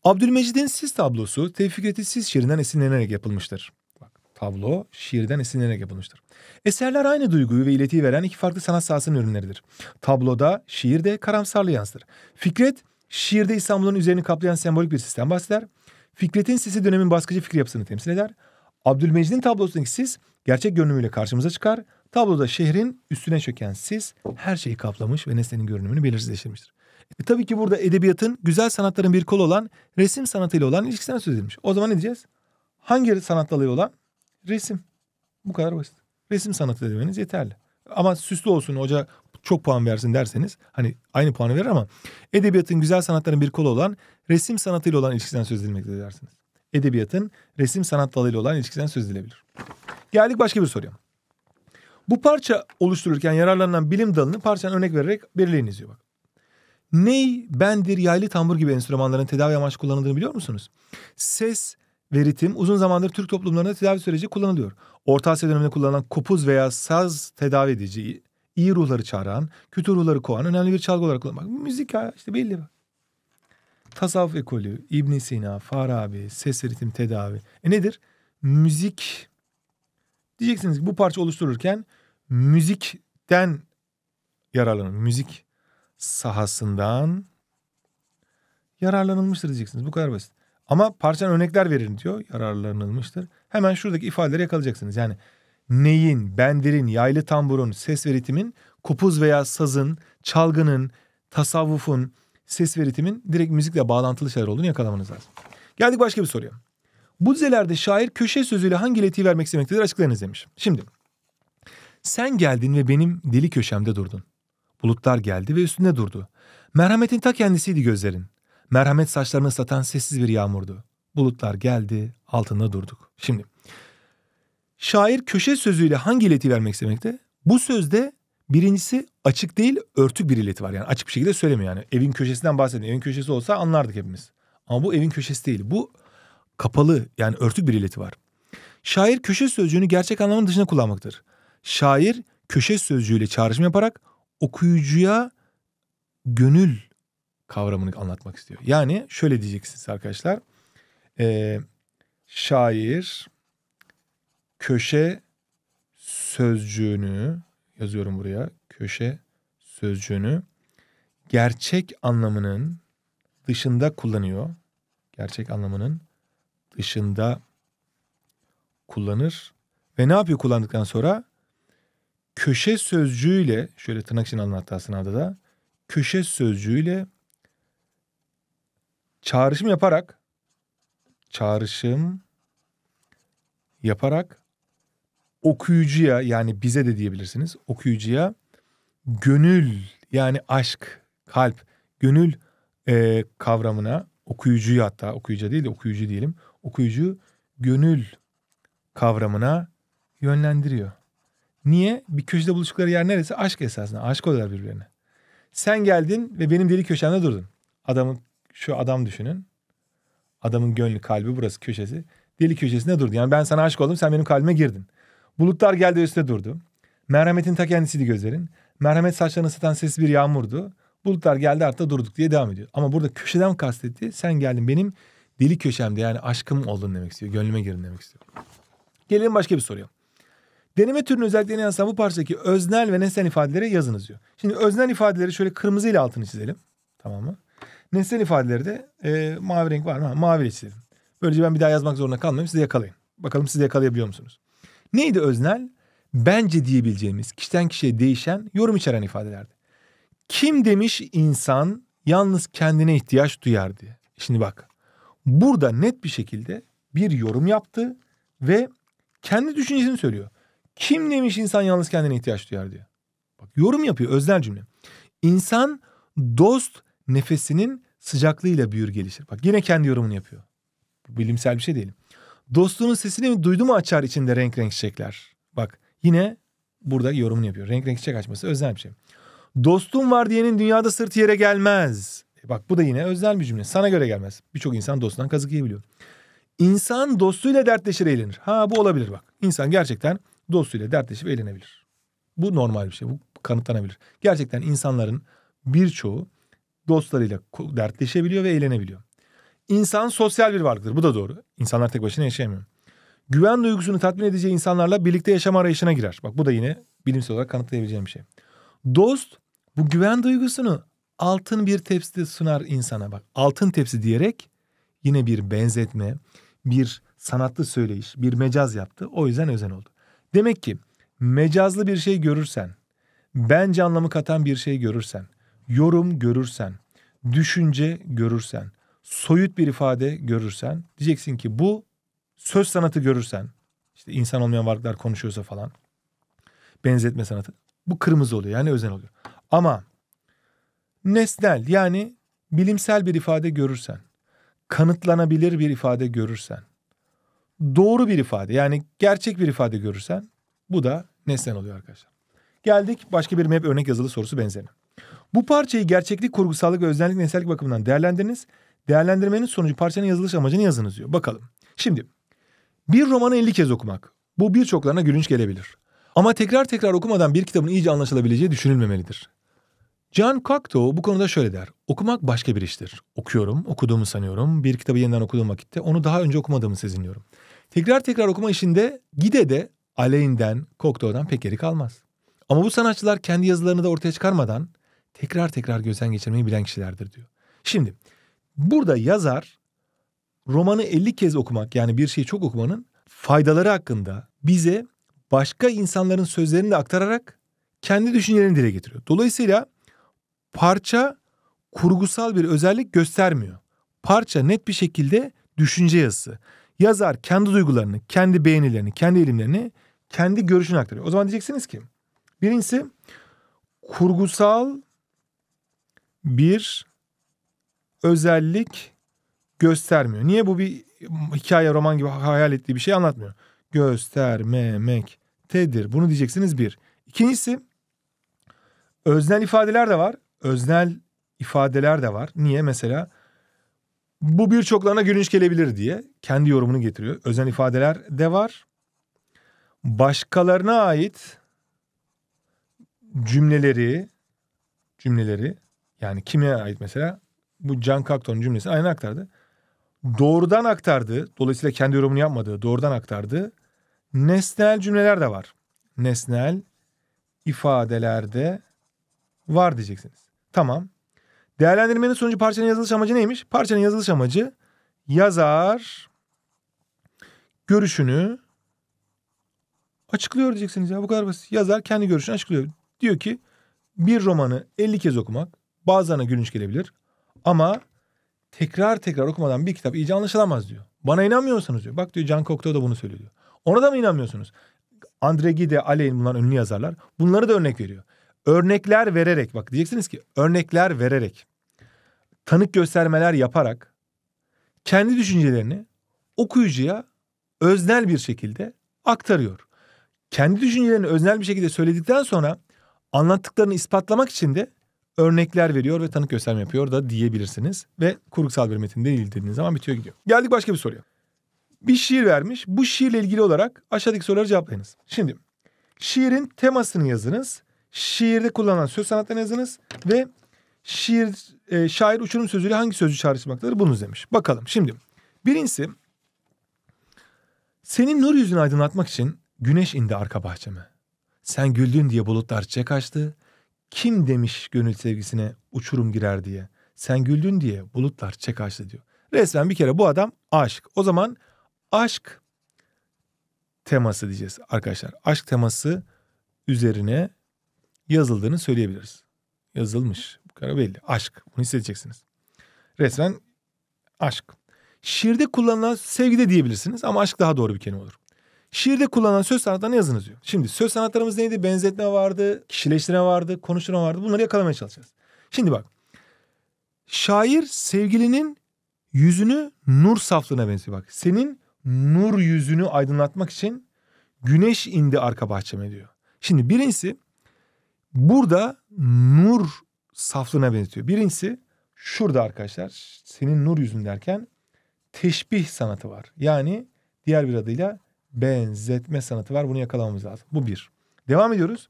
Abdülmecid'in Sis tablosu Tevfik Fikret'in Sis şiirinden esinlenerek yapılmıştır. Bak, tablo şiirden esinlenerek yapılmıştır. Eserler aynı duyguyu ve iletiyi veren iki farklı sanat sahasının ürünleridir. Tabloda, şiirde karamsarlığı yansıtır. Fikret, şiirde İstanbul'un üzerini kaplayan sembolik bir sistem bahseder. Fikret'in Sisi dönemin baskıcı fikir yapısını temsil eder. Abdülmecid'in tablosundaki Sis gerçek görünümüyle karşımıza çıkar. Tabloda şehrin üstüne çöken Sis her şeyi kaplamış ve nesnenin görünümünü belirsizleştirmiştir. E, tabii ki burada edebiyatın güzel sanatların bir kolu olan resim sanatıyla olan ilişkisinden söz edilmiş. O zaman ne diyeceğiz? Hangi sanat dalıyla olan? Resim. Bu kadar basit. Resim sanatı demeniz yeterli. Ama süslü olsun, hoca çok puan versin derseniz hani aynı puanı verir ama edebiyatın güzel sanatların bir kolu olan resim sanatıyla olan ilişkisinden söz edilmektedir dersiniz. Edebiyatın resim sanat dalıyla olan ilişkisinden söz edilebilir. Geldik başka bir soruya. Bu parça oluştururken yararlanan bilim dalını parçanın örnek vererek belirleyiniz diyor bak. Ney, bendir, yaylı, tambur gibi enstrümanların tedavi amaçlı kullanıldığını biliyor musunuz? Ses ve ritim uzun zamandır Türk toplumlarında tedavi süreci kullanılıyor. Orta Asya döneminde kullanılan kopuz veya saz tedavi edici, iyi ruhları çağıran, kötü ruhları kovan önemli bir çalgı olarak kullanılmak. Müzik ya işte belli bak. Tasavvuf ekolü, İbn Sina, Farabi, ses ve ritim tedavi. E nedir? Müzik. Diyeceksiniz ki bu parça oluştururken müzikten yararlanın. Müzik sahasından yararlanılmıştır diyeceksiniz. Bu kadar basit. Ama parçanın örnekler verin diyor. Yararlanılmıştır. Hemen şuradaki ifadeleri yakalayacaksınız. Yani neyin, bendirin, yaylı tamburun, ses ve ritimin, kopuz veya sazın, çalgının, tasavvufun, ses ve ritimin direkt müzikle bağlantılı şeyler olduğunu yakalamanız lazım. Geldik başka bir soruya. Bu dizelerde şair köşe sözüyle hangi iletiyi vermek istemektedir açıklayınız demiş. Şimdi sen geldin ve benim deli köşemde durdun. Bulutlar geldi ve üstünde durdu. Merhametin ta kendisiydi gözlerin. Merhamet saçlarını ıslatan sessiz bir yağmurdu. Bulutlar geldi, altında durduk. Şimdi şair köşe sözüyle hangi ileti vermek istemekte? Bu sözde birincisi açık değil, örtük bir ileti var. Yani açık bir şekilde söylemiyor yani. Evin köşesinden bahsediyor. Evin köşesi olsa anlardık hepimiz. Ama bu evin köşesi değil. Bu kapalı yani örtük bir ileti var. Şair köşe sözcüğünü gerçek anlamının dışına kullanmaktır. Şair köşe sözcüğüyle çağrışım yaparak okuyucuya gönül kavramını anlatmak istiyor. Yani şöyle diyeceksiniz arkadaşlar. Ee, şair köşe sözcüğünü yazıyorum buraya. Köşe sözcüğünü gerçek anlamının dışında kullanıyor. Gerçek anlamının dışında kullanır. Ve ne yapıyor kullandıktan sonra? Köşe sözcüğüyle, şöyle tırnak için alın hatta sınavda da, köşe sözcüğüyle çağrışım yaparak, çağrışım yaparak okuyucuya, yani bize de diyebilirsiniz, okuyucuya gönül yani aşk, kalp, gönül e, kavramına, okuyucuyu hatta okuyucu değil de okuyucu diyelim, okuyucu gönül kavramına yönlendiriyor. Niye? Bir köşede buluştukları yer neresi? Aşk esasında. Aşk oluyorlar birbirlerine. Sen geldin ve benim deli köşemde durdun. Adamın, şu adam düşünün. Adamın gönlü, kalbi burası, köşesi. Deli köşesinde durdu. Yani ben sana aşık oldum, sen benim kalbime girdin. Bulutlar geldi üstüne durdu. Merhametin ta kendisiydi gözlerin. Merhamet saçlarını ısıtan sessiz bir yağmurdu. Bulutlar geldi artık durduk diye devam ediyor. Ama burada köşeden kastetti. Sen geldin benim deli köşemde, yani aşkım oldun demek istiyor. Gönlüme girdin demek istiyor. Gelelim başka bir soruya. Deneme türünün özelliklerini yansıtan bu parçadaki öznel ve nesnel ifadelere yazınız diyor. Şimdi öznel ifadeleri şöyle kırmızı ile altını çizelim. Tamam mı? Nesnel ifadeleri de e, mavi renk var mı? Ha, mavi ile çizelim. Böylece ben bir daha yazmak zorunda kalmayayım. Siz de yakalayın. Bakalım siz de yakalayabiliyor musunuz? Neydi öznel? Bence diyebileceğimiz, kişiden kişiye değişen, yorum içeren ifadelerdi. Kim demiş insan yalnız kendine ihtiyaç duyar diye. Şimdi bak. Burada net bir şekilde bir yorum yaptı ve Kendi düşüncesini söylüyor. Kim demiş insan yalnız kendine ihtiyaç duyar diyor. Bak, yorum yapıyor, öznel cümle. İnsan dost nefesinin sıcaklığıyla büyür gelişir. Bak yine kendi yorumunu yapıyor. Bilimsel bir şey diyelim. Dostluğunun sesini duydu mu açar içinde renk renk çiçekler. Bak yine burada yorumunu yapıyor. Renk renk çiçek açması öznel bir şey. Dostum var diyenin dünyada sırtı yere gelmez. E bak bu da yine öznel bir cümle. Sana göre gelmez. Birçok insan dostundan kazık yiyebiliyor. İnsan dostuyla dertleşir eğlenir. Ha bu olabilir bak. İnsan gerçekten dostuyla dertleşip eğlenebilir. Bu normal bir şey. Bu kanıtlanabilir. Gerçekten insanların birçoğu dostlarıyla dertleşebiliyor ve eğlenebiliyor. İnsan sosyal bir varlıktır. Bu da doğru. İnsanlar tek başına yaşayamıyor. Güven duygusunu tatmin edeceği insanlarla birlikte yaşam arayışına girer. Bak bu da yine bilimsel olarak kanıtlayabileceğim bir şey. Dost bu güven duygusunu altın bir tepside sunar insana. Bak altın tepsi diyerek yine bir benzetme, bir sanatlı söyleyiş, bir mecaz yaptı. O yüzden özen oldu. Demek ki mecazlı bir şey görürsen, bence anlamı katan bir şey görürsen, yorum görürsen, düşünce görürsen, soyut bir ifade görürsen, diyeceksin ki bu söz sanatı görürsen, işte insan olmayan varlıklar konuşuyorsa falan, benzetme sanatı, bu kırmızı oluyor yani özen oluyor. Ama nesnel yani bilimsel bir ifade görürsen, kanıtlanabilir bir ifade görürsen, doğru bir ifade yani gerçek bir ifade görürsen, bu da nesnel oluyor arkadaşlar. Geldik başka bir M E B örnek yazılı sorusu benzeri. Bu parçayı gerçeklik, kurgusallık ve öznellik, nesnellik bakımından değerlendiriniz. Değerlendirmenin sonucu parçanın yazılış amacını yazınız diyor. Bakalım. Şimdi bir romanı elli kez okumak. Bu birçoklarına gülünç gelebilir. Ama tekrar tekrar okumadan bir kitabın iyice anlaşılabileceği düşünülmemelidir. Jean Cocteau bu konuda şöyle der. Okumak başka bir iştir. Okuyorum, okuduğumu sanıyorum. Bir kitabı yeniden okuduğum vakitte onu daha önce okumadığımı sezinliyorum. Tekrar tekrar okuma işinde Gide de Alain'den, Cocteau'dan pek geri kalmaz. Ama bu sanatçılar kendi yazılarını da ortaya çıkarmadan tekrar tekrar gözden geçirmeyi bilen kişilerdir diyor. Şimdi burada yazar romanı elli kez okumak yani bir şeyi çok okumanın faydaları hakkında bize başka insanların sözlerini de aktararak kendi düşüncelerini dile getiriyor. Dolayısıyla parça kurgusal bir özellik göstermiyor. Parça net bir şekilde düşünce yazısı. Yazar kendi duygularını, kendi beğenilerini, kendi eğilimlerini, kendi görüşünü aktarıyor. O zaman diyeceksiniz ki birincisi kurgusal bir özellik göstermiyor. Niye? Bu bir hikaye, roman gibi hayal ettiği bir şey anlatmıyor. Göstermemektedir. Bunu diyeceksiniz bir. İkincisi öznel ifadeler de var. Öznel ifadeler de var. Niye? Mesela bu birçoklarına gülünç gelebilir diye kendi yorumunu getiriyor. Öznel ifadeler de var. Başkalarına ait cümleleri cümleleri yani kime ait mesela? Bu Jean Cocteau'nun cümlesini aynen aktardı. Doğrudan aktardı. Dolayısıyla kendi yorumunu yapmadığı, doğrudan aktardı. Nesnel cümleler de var. Nesnel ifadeler de var diyeceksiniz. Tamam. Değerlendirmenin sonucu parçanın yazılış amacı neymiş? Parçanın yazılış amacı yazar görüşünü açıklıyor diyeceksiniz ya. Bu kadar basit. Yazar kendi görüşünü açıklıyor. Diyor ki bir romanı elli kez okumak bazılarına gülünç gelebilir. Ama tekrar tekrar okumadan bir kitap iyice anlaşılamaz diyor. Bana inanmıyorsanız diyor. Bak diyor Jean Cocteau da bunu söylüyor diyor. Ona da mı inanmıyorsunuz? André Gide, Alain bunların ünlü yazarlar. Bunları da örnek veriyor. Örnekler vererek bak diyeceksiniz ki örnekler vererek tanık göstermeler yaparak kendi düşüncelerini okuyucuya öznel bir şekilde aktarıyor. Kendi düşüncelerini öznel bir şekilde söyledikten sonra anlattıklarını ispatlamak için de örnekler veriyor ve tanık gösterme yapıyor da diyebilirsiniz. Ve kurgusal bir metin değil dediğiniz zaman bitiyor gidiyor. Geldik başka bir soruya. Bir şiir vermiş. Bu şiirle ilgili olarak aşağıdaki soruları cevaplayınız. Şimdi şiirin temasını yazınız. Şiirde kullanılan söz sanatlarını yazınız. Ve şiir e, şair uçurum sözüyle hangi sözcüğü çağrıştırmaktadır bunu demiş. Bakalım şimdi. Birincisi senin nur yüzünü aydınlatmak için güneş indi arka bahçeme. Sen güldün diye bulutlar çiçek açtı. Kim demiş gönül sevgisine uçurum girer diye. Sen güldün diye bulutlar çiçek açtı diyor. Resmen bir kere bu adam aşık. O zaman aşk teması diyeceğiz arkadaşlar. Aşk teması üzerine yazıldığını söyleyebiliriz. Yazılmış. Bu kadar belli. Aşk. Bunu hissedeceksiniz. Resmen aşk. Şiirde kullanılan sevgi de diyebilirsiniz ama aşk daha doğru bir kelime olur. Şiirde kullanılan söz sanatlarına yazınız diyor. Şimdi söz sanatlarımız neydi? Benzetme vardı, kişileştirme vardı, konuşturma vardı. Bunları yakalamaya çalışacağız. Şimdi bak. Şair sevgilinin yüzünü nur saflığına benziyor bak. Senin nur yüzünü aydınlatmak için güneş indi arka bahçeme diyor. Şimdi birincisi burada nur saflığına benziyor. Birincisi şurada arkadaşlar senin nur yüzün derken teşbih sanatı var. Yani diğer bir adıyla benzetme sanatı var. Bunu yakalamamız lazım. Bu bir. Devam ediyoruz.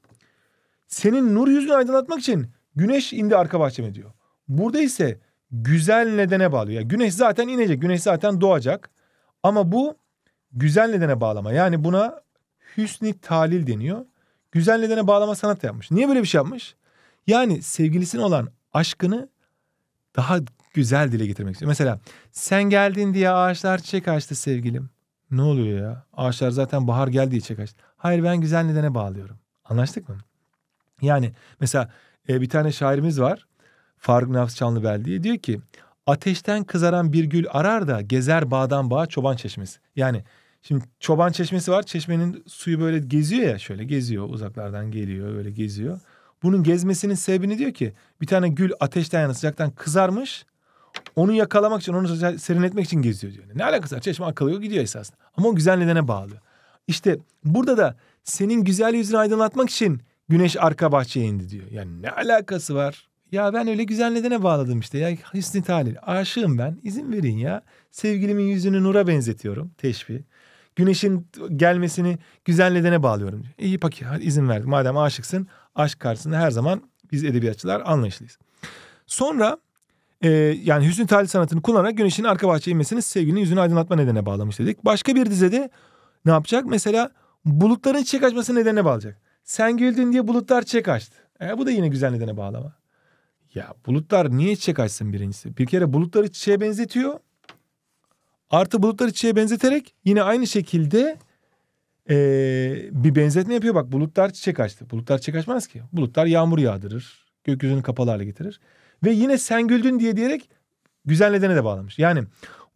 Senin nur yüzünü aydınlatmak için güneş indi arka bahçeme diyor. Burada ise güzel nedene bağlıyor. Yani güneş zaten inecek. Güneş zaten doğacak. Ama bu güzel nedene bağlama. Yani buna hüsn-i talil deniyor. Güzel nedene bağlama sanat yapmış. Niye böyle bir şey yapmış? Yani sevgilisine olan aşkını daha güzel dile getirmek istiyor. Mesela sen geldin diye ağaçlar çiçek açtı sevgilim. Ne oluyor ya? Ağaçlar zaten bahar geldi diye çiçek açtı. Hayır, ben güzel nedene bağlıyorum. Anlaştık mı? Yani mesela e, bir tane şairimiz var. Faruk Nafiz Çamlıbel diye diyor ki ateşten kızaran bir gül arar da gezer bağdan bağa çoban çeşmesi. Yani şimdi çoban çeşmesi var. Çeşmenin suyu böyle geziyor ya, şöyle geziyor, uzaklardan geliyor, böyle geziyor. Bunun gezmesinin sebebini diyor ki bir tane gül ateşten yana sıcaktan kızarmış. Onu yakalamak için, onu serinletmek için geziyor diyor. Ne alakası var? Çeşme akılıyor gidiyor esasında. Ama o güzel nedene bağlıyor. İşte burada da senin güzel yüzünü aydınlatmak için güneş arka bahçeye indi diyor. Yani ne alakası var? Ya ben öyle güzel nedene bağladım işte. Ya hüsn-i talil. Aşığım ben. İzin verin ya. Sevgilimin yüzünü nura benzetiyorum. Teşbih. Güneşin gelmesini güzel nedene bağlıyorum. İyi peki, hadi izin verdik. Madem aşıksın, aşk karşısında her zaman biz edebiyatçılar anlayışlıyız. Sonra e, yani hüsn-i talil sanatını kullanarak güneşin arka bahçeye inmesini sevgilinin yüzünü aydınlatma nedene bağlamış dedik. Başka bir dizede ne yapacak? Mesela bulutların çiçek açması nedene bağlayacak. Sen güldün diye bulutlar çiçek açtı. E, bu da yine güzel nedene bağlama. Ya bulutlar niye çiçek açsın birincisi? Bir kere bulutları çiçeğe benzetiyor. Artı bulutları çiçeğe benzeterek yine aynı şekilde e, bir benzetme yapıyor. Bak bulutlar çiçek açtı. Bulutlar çiçek açmaz ki. Bulutlar yağmur yağdırır. Gökyüzünü kapalı hale getirir. Ve yine sen güldün diye diyerek güzel nedene de bağlamış. Yani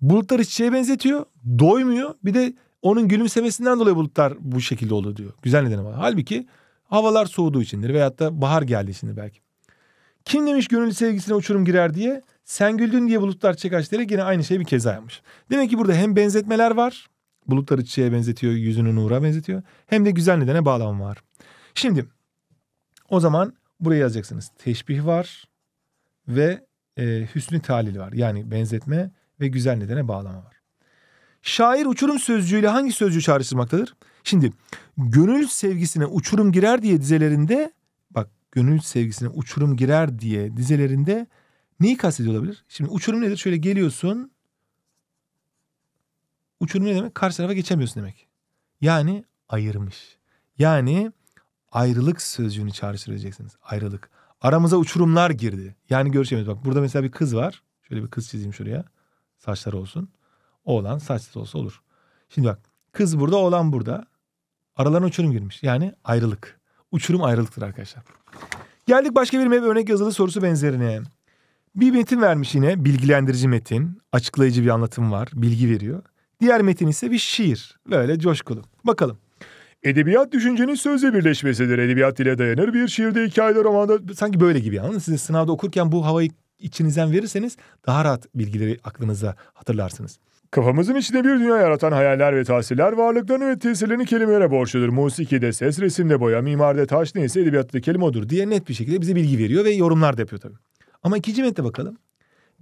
bulutları çiçeğe benzetiyor. Doymuyor. Bir de onun gülümsemesinden dolayı bulutlar bu şekilde oldu diyor. Güzel nedene bağlamış. Halbuki havalar soğuduğu içindir. Veyahut da bahar geldiği içindir belki. Kim demiş gönül sevgisine uçurum girer diye? Sen güldün diye bulutlar çiçek açtı diyerek yine aynı şeyi bir kez yapmış. Demek ki burada hem benzetmeler var. Bulutları çiçeğe benzetiyor, yüzünü nura benzetiyor. Hem de güzel nedene bağlam var. Şimdi o zaman buraya yazacaksınız. Teşbih var ve e, hüsnü talil var. Yani benzetme ve güzel nedene bağlama var. Şair uçurum sözcüğüyle hangi sözcüğü çağrıştırmaktadır? Şimdi gönül sevgisine uçurum girer diye dizelerinde, bak gönül sevgisine uçurum girer diye dizelerinde neyi kastediyor olabilir? Şimdi uçurum nedir? Şöyle geliyorsun. Uçurum ne demek? Karşı tarafa geçemiyorsun demek. Yani ayırmış. Yani ayrılık sözcüğünü çağrıştıracaksınız. Ayrılık. Aramıza uçurumlar girdi. Yani görüşemiyoruz. Bak burada mesela bir kız var. Şöyle bir kız çizeyim şuraya. Saçları olsun. Oğlan saçsız olsa olur. Şimdi bak. Kız burada, oğlan burada. Aralarına uçurum girmiş. Yani ayrılık. Uçurum ayrılıktır arkadaşlar. Geldik başka bir M E B örnek yazılı sorusu benzerine. Bir metin vermiş yine, bilgilendirici metin, açıklayıcı bir anlatım var, bilgi veriyor. Diğer metin ise bir şiir, böyle coşkulu. Bakalım. Edebiyat düşüncenin sözle birleşmesidir. Edebiyat dile dayanır. Bir şiirde, hikayede, romanda... Sanki böyle gibi yalnız. Siz sınavda okurken bu havayı içinizden verirseniz daha rahat bilgileri aklınıza hatırlarsınız. Kafamızın içinde bir dünya yaratan hayaller ve tasirler varlıklarını ve tesirlerini kelimelere borçludur. Musikide ses, resimde boya, mimaride taş, neyse edebiyatta kelime odur diye net bir şekilde bize bilgi veriyor ve yorumlar da yapıyor tabii. Ama ikinci metne bakalım.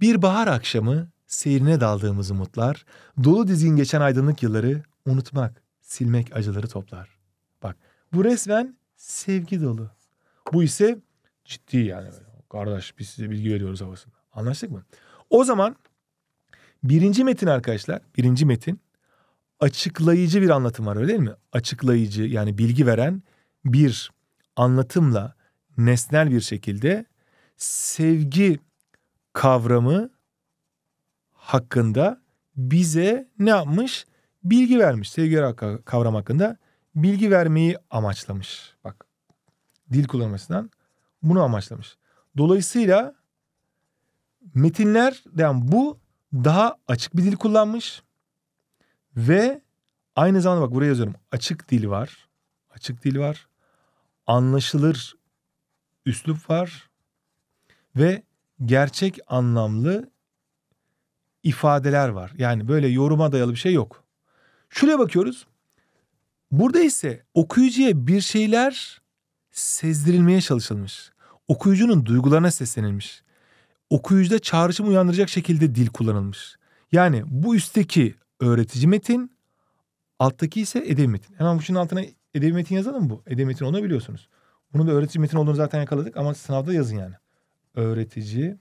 Bir bahar akşamı seyrine daldığımız umutlar, dolu dizgin geçen aydınlık yılları unutmak, silmek acıları toplar. Bak bu resmen sevgi dolu. Bu ise ciddi yani. Kardeş biz size bilgi veriyoruz havasında. Anlaştık mı? O zaman birinci metin arkadaşlar, birinci metin açıklayıcı bir anlatım var, öyle değil mi? Açıklayıcı yani bilgi veren bir anlatımla nesnel bir şekilde... Sevgi kavramı hakkında bize ne yapmış? Bilgi vermiş. Sevgi kavramı hakkında bilgi vermeyi amaçlamış. Bak dil kullanmasından bunu amaçlamış. Dolayısıyla metinlerden bu daha açık bir dil kullanmış ve Aynı zamanda bak buraya yazıyorum. Açık dil var. Açık dil var. Anlaşılır üslup var. Ve gerçek anlamlı ifadeler var. Yani böyle yoruma dayalı bir şey yok. Şuraya bakıyoruz. Burada ise okuyucuya bir şeyler sezdirilmeye çalışılmış. Okuyucunun duygularına seslenilmiş. Okuyucuda çağrışım uyandıracak şekilde dil kullanılmış. Yani bu üstteki öğretici metin, alttaki ise edebi metin. Hemen bunun altına edebi metin yazalım bu. Edebi metin onu biliyorsunuz. Bunu da öğretici metin olduğunu zaten yakaladık ama sınavda yazın yani. Öğretici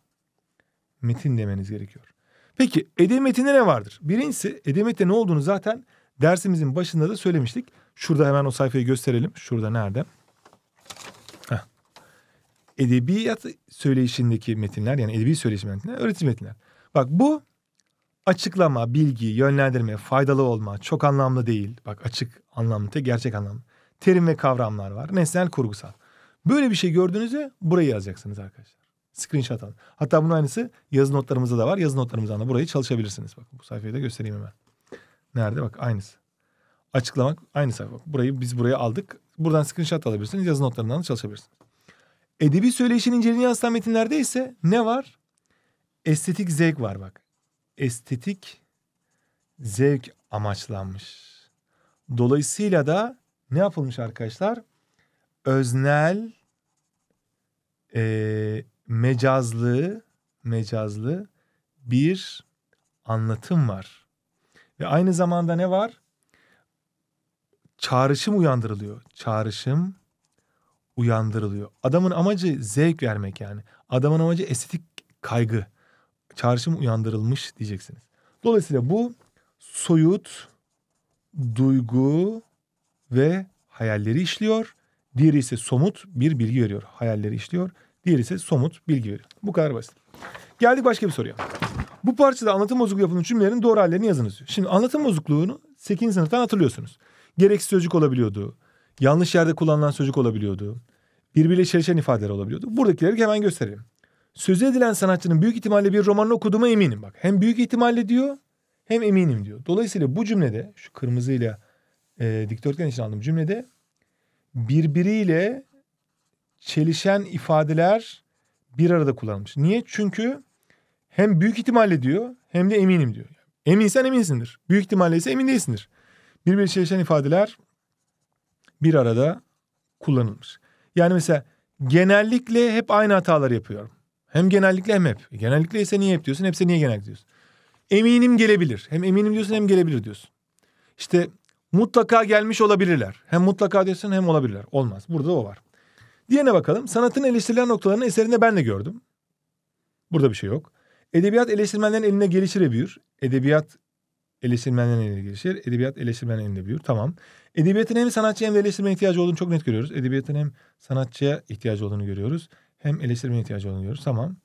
metin demeniz gerekiyor. Peki edebi metinde ne vardır? Birincisi edebi metinde ne olduğunu zaten dersimizin başında da söylemiştik. Şurada hemen o sayfayı gösterelim. Şurada nerede? Heh. Edebiyat söyleyişindeki metinler, yani edebi söyleyiş metinler, öğretici metinler. Bak bu açıklama, bilgi, yönlendirme, faydalı olma, çok anlamlı değil. Bak açık anlamlı, gerçek anlamlı. Terim ve kavramlar var. Nesnel, kurgusal. Böyle bir şey gördüğünüzde burayı yazacaksınız arkadaşlar. Screenshot alın. Hatta bunun aynısı yazı notlarımızda da var. Yazı notlarımızdan da burayı çalışabilirsiniz. Bakın bu sayfayı da göstereyim hemen. Nerede? Bak aynısı. Açıklamak aynı sayfa. Bak, burayı biz buraya aldık. Buradan screenshot alabilirsiniz. Yazı notlarından da çalışabilirsiniz. Edebi söyleyişin inceliğini yansıtan metinlerde ise ne var? Estetik zevk var bak. Estetik zevk amaçlanmış. Dolayısıyla da ne yapılmış arkadaşlar? Öznel, e, mecazlı, mecazlı bir anlatım var. Ve aynı zamanda ne var? Çağrışım uyandırılıyor. Çağrışım uyandırılıyor. Adamın amacı zevk vermek yani. Adamın amacı estetik kaygı. Çağrışım uyandırılmış diyeceksiniz. Dolayısıyla bu soyut, duygu ve hayalleri işliyor. Diğeri ise somut bir bilgi veriyor. Hayalleri işliyor. Diğeri ise somut bilgi veriyor. Bu kadar basit. Geldik başka bir soruya. Bu parçada anlatım bozukluğu yapılan cümlelerin doğru hallerini yazınız diyor. Şimdi anlatım bozukluğunu sekizinci sınıftan hatırlıyorsunuz. Gereksiz sözcük olabiliyordu. Yanlış yerde kullanılan sözcük olabiliyordu. Birbiriyle çelişen ifadeler olabiliyordu. Buradakileri hemen gösterelim. Sözü edilen sanatçının büyük ihtimalle bir romanını okuduğuma eminim. Bak hem büyük ihtimalle diyor hem eminim diyor. Dolayısıyla bu cümlede şu kırmızıyla e, dikdörtgen için aldığım cümlede birbiriyle çelişen ifadeler bir arada kullanılmış. Niye? Çünkü hem büyük ihtimalle diyor hem de eminim diyor. Eminsen eminsindir. Büyük ihtimalle ise emin değilsindir. Birbiriyle çelişen ifadeler bir arada kullanılmış. Yani mesela genellikle hep aynı hataları yapıyorum. Hem genellikle hem hep. Genellikle ise niye hep diyorsun? Hepse niye genellikle diyorsun? Eminim gelebilir. Hem eminim diyorsun hem gelebilir diyorsun. İşte mutlaka gelmiş olabilirler. Hem mutlaka diyorsun hem olabilirler. Olmaz. Burada o var. Diğerine bakalım. Sanatın eleştirilen noktalarını eserinde ben de gördüm. Burada bir şey yok. Edebiyat eleştirmenlerin eline gelişir büyür. Edebiyat eleştirmenlerin eline gelişir. Edebiyat eleştirmenlerin eline büyür. Tamam. Edebiyatın hem sanatçıya hem de eleştirmene ihtiyacı olduğunu çok net görüyoruz. Edebiyatın hem sanatçıya ihtiyacı olduğunu görüyoruz. Hem eleştirmeye ihtiyacı olduğunu görüyoruz. Tamam.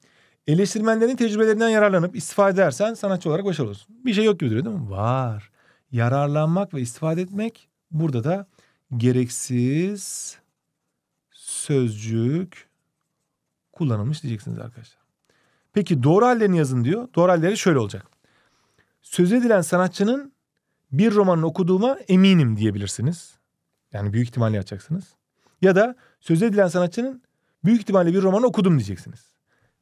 Eleştirmenlerin tecrübelerinden yararlanıp istifade edersen sanatçı olarak başarılı olursun. Bir şey yok gibi duruyor değil mi? Var. Yararlanmak ve istifade etmek burada da gereksiz sözcük kullanılmış diyeceksiniz arkadaşlar. Peki doğru hallerini yazın diyor. Doğru halleri şöyle olacak. Söz edilen sanatçının bir romanını okuduğuma eminim diyebilirsiniz. Yani büyük ihtimalle yazacaksınız. Ya da söz edilen sanatçının büyük ihtimalle bir romanı okudum diyeceksiniz.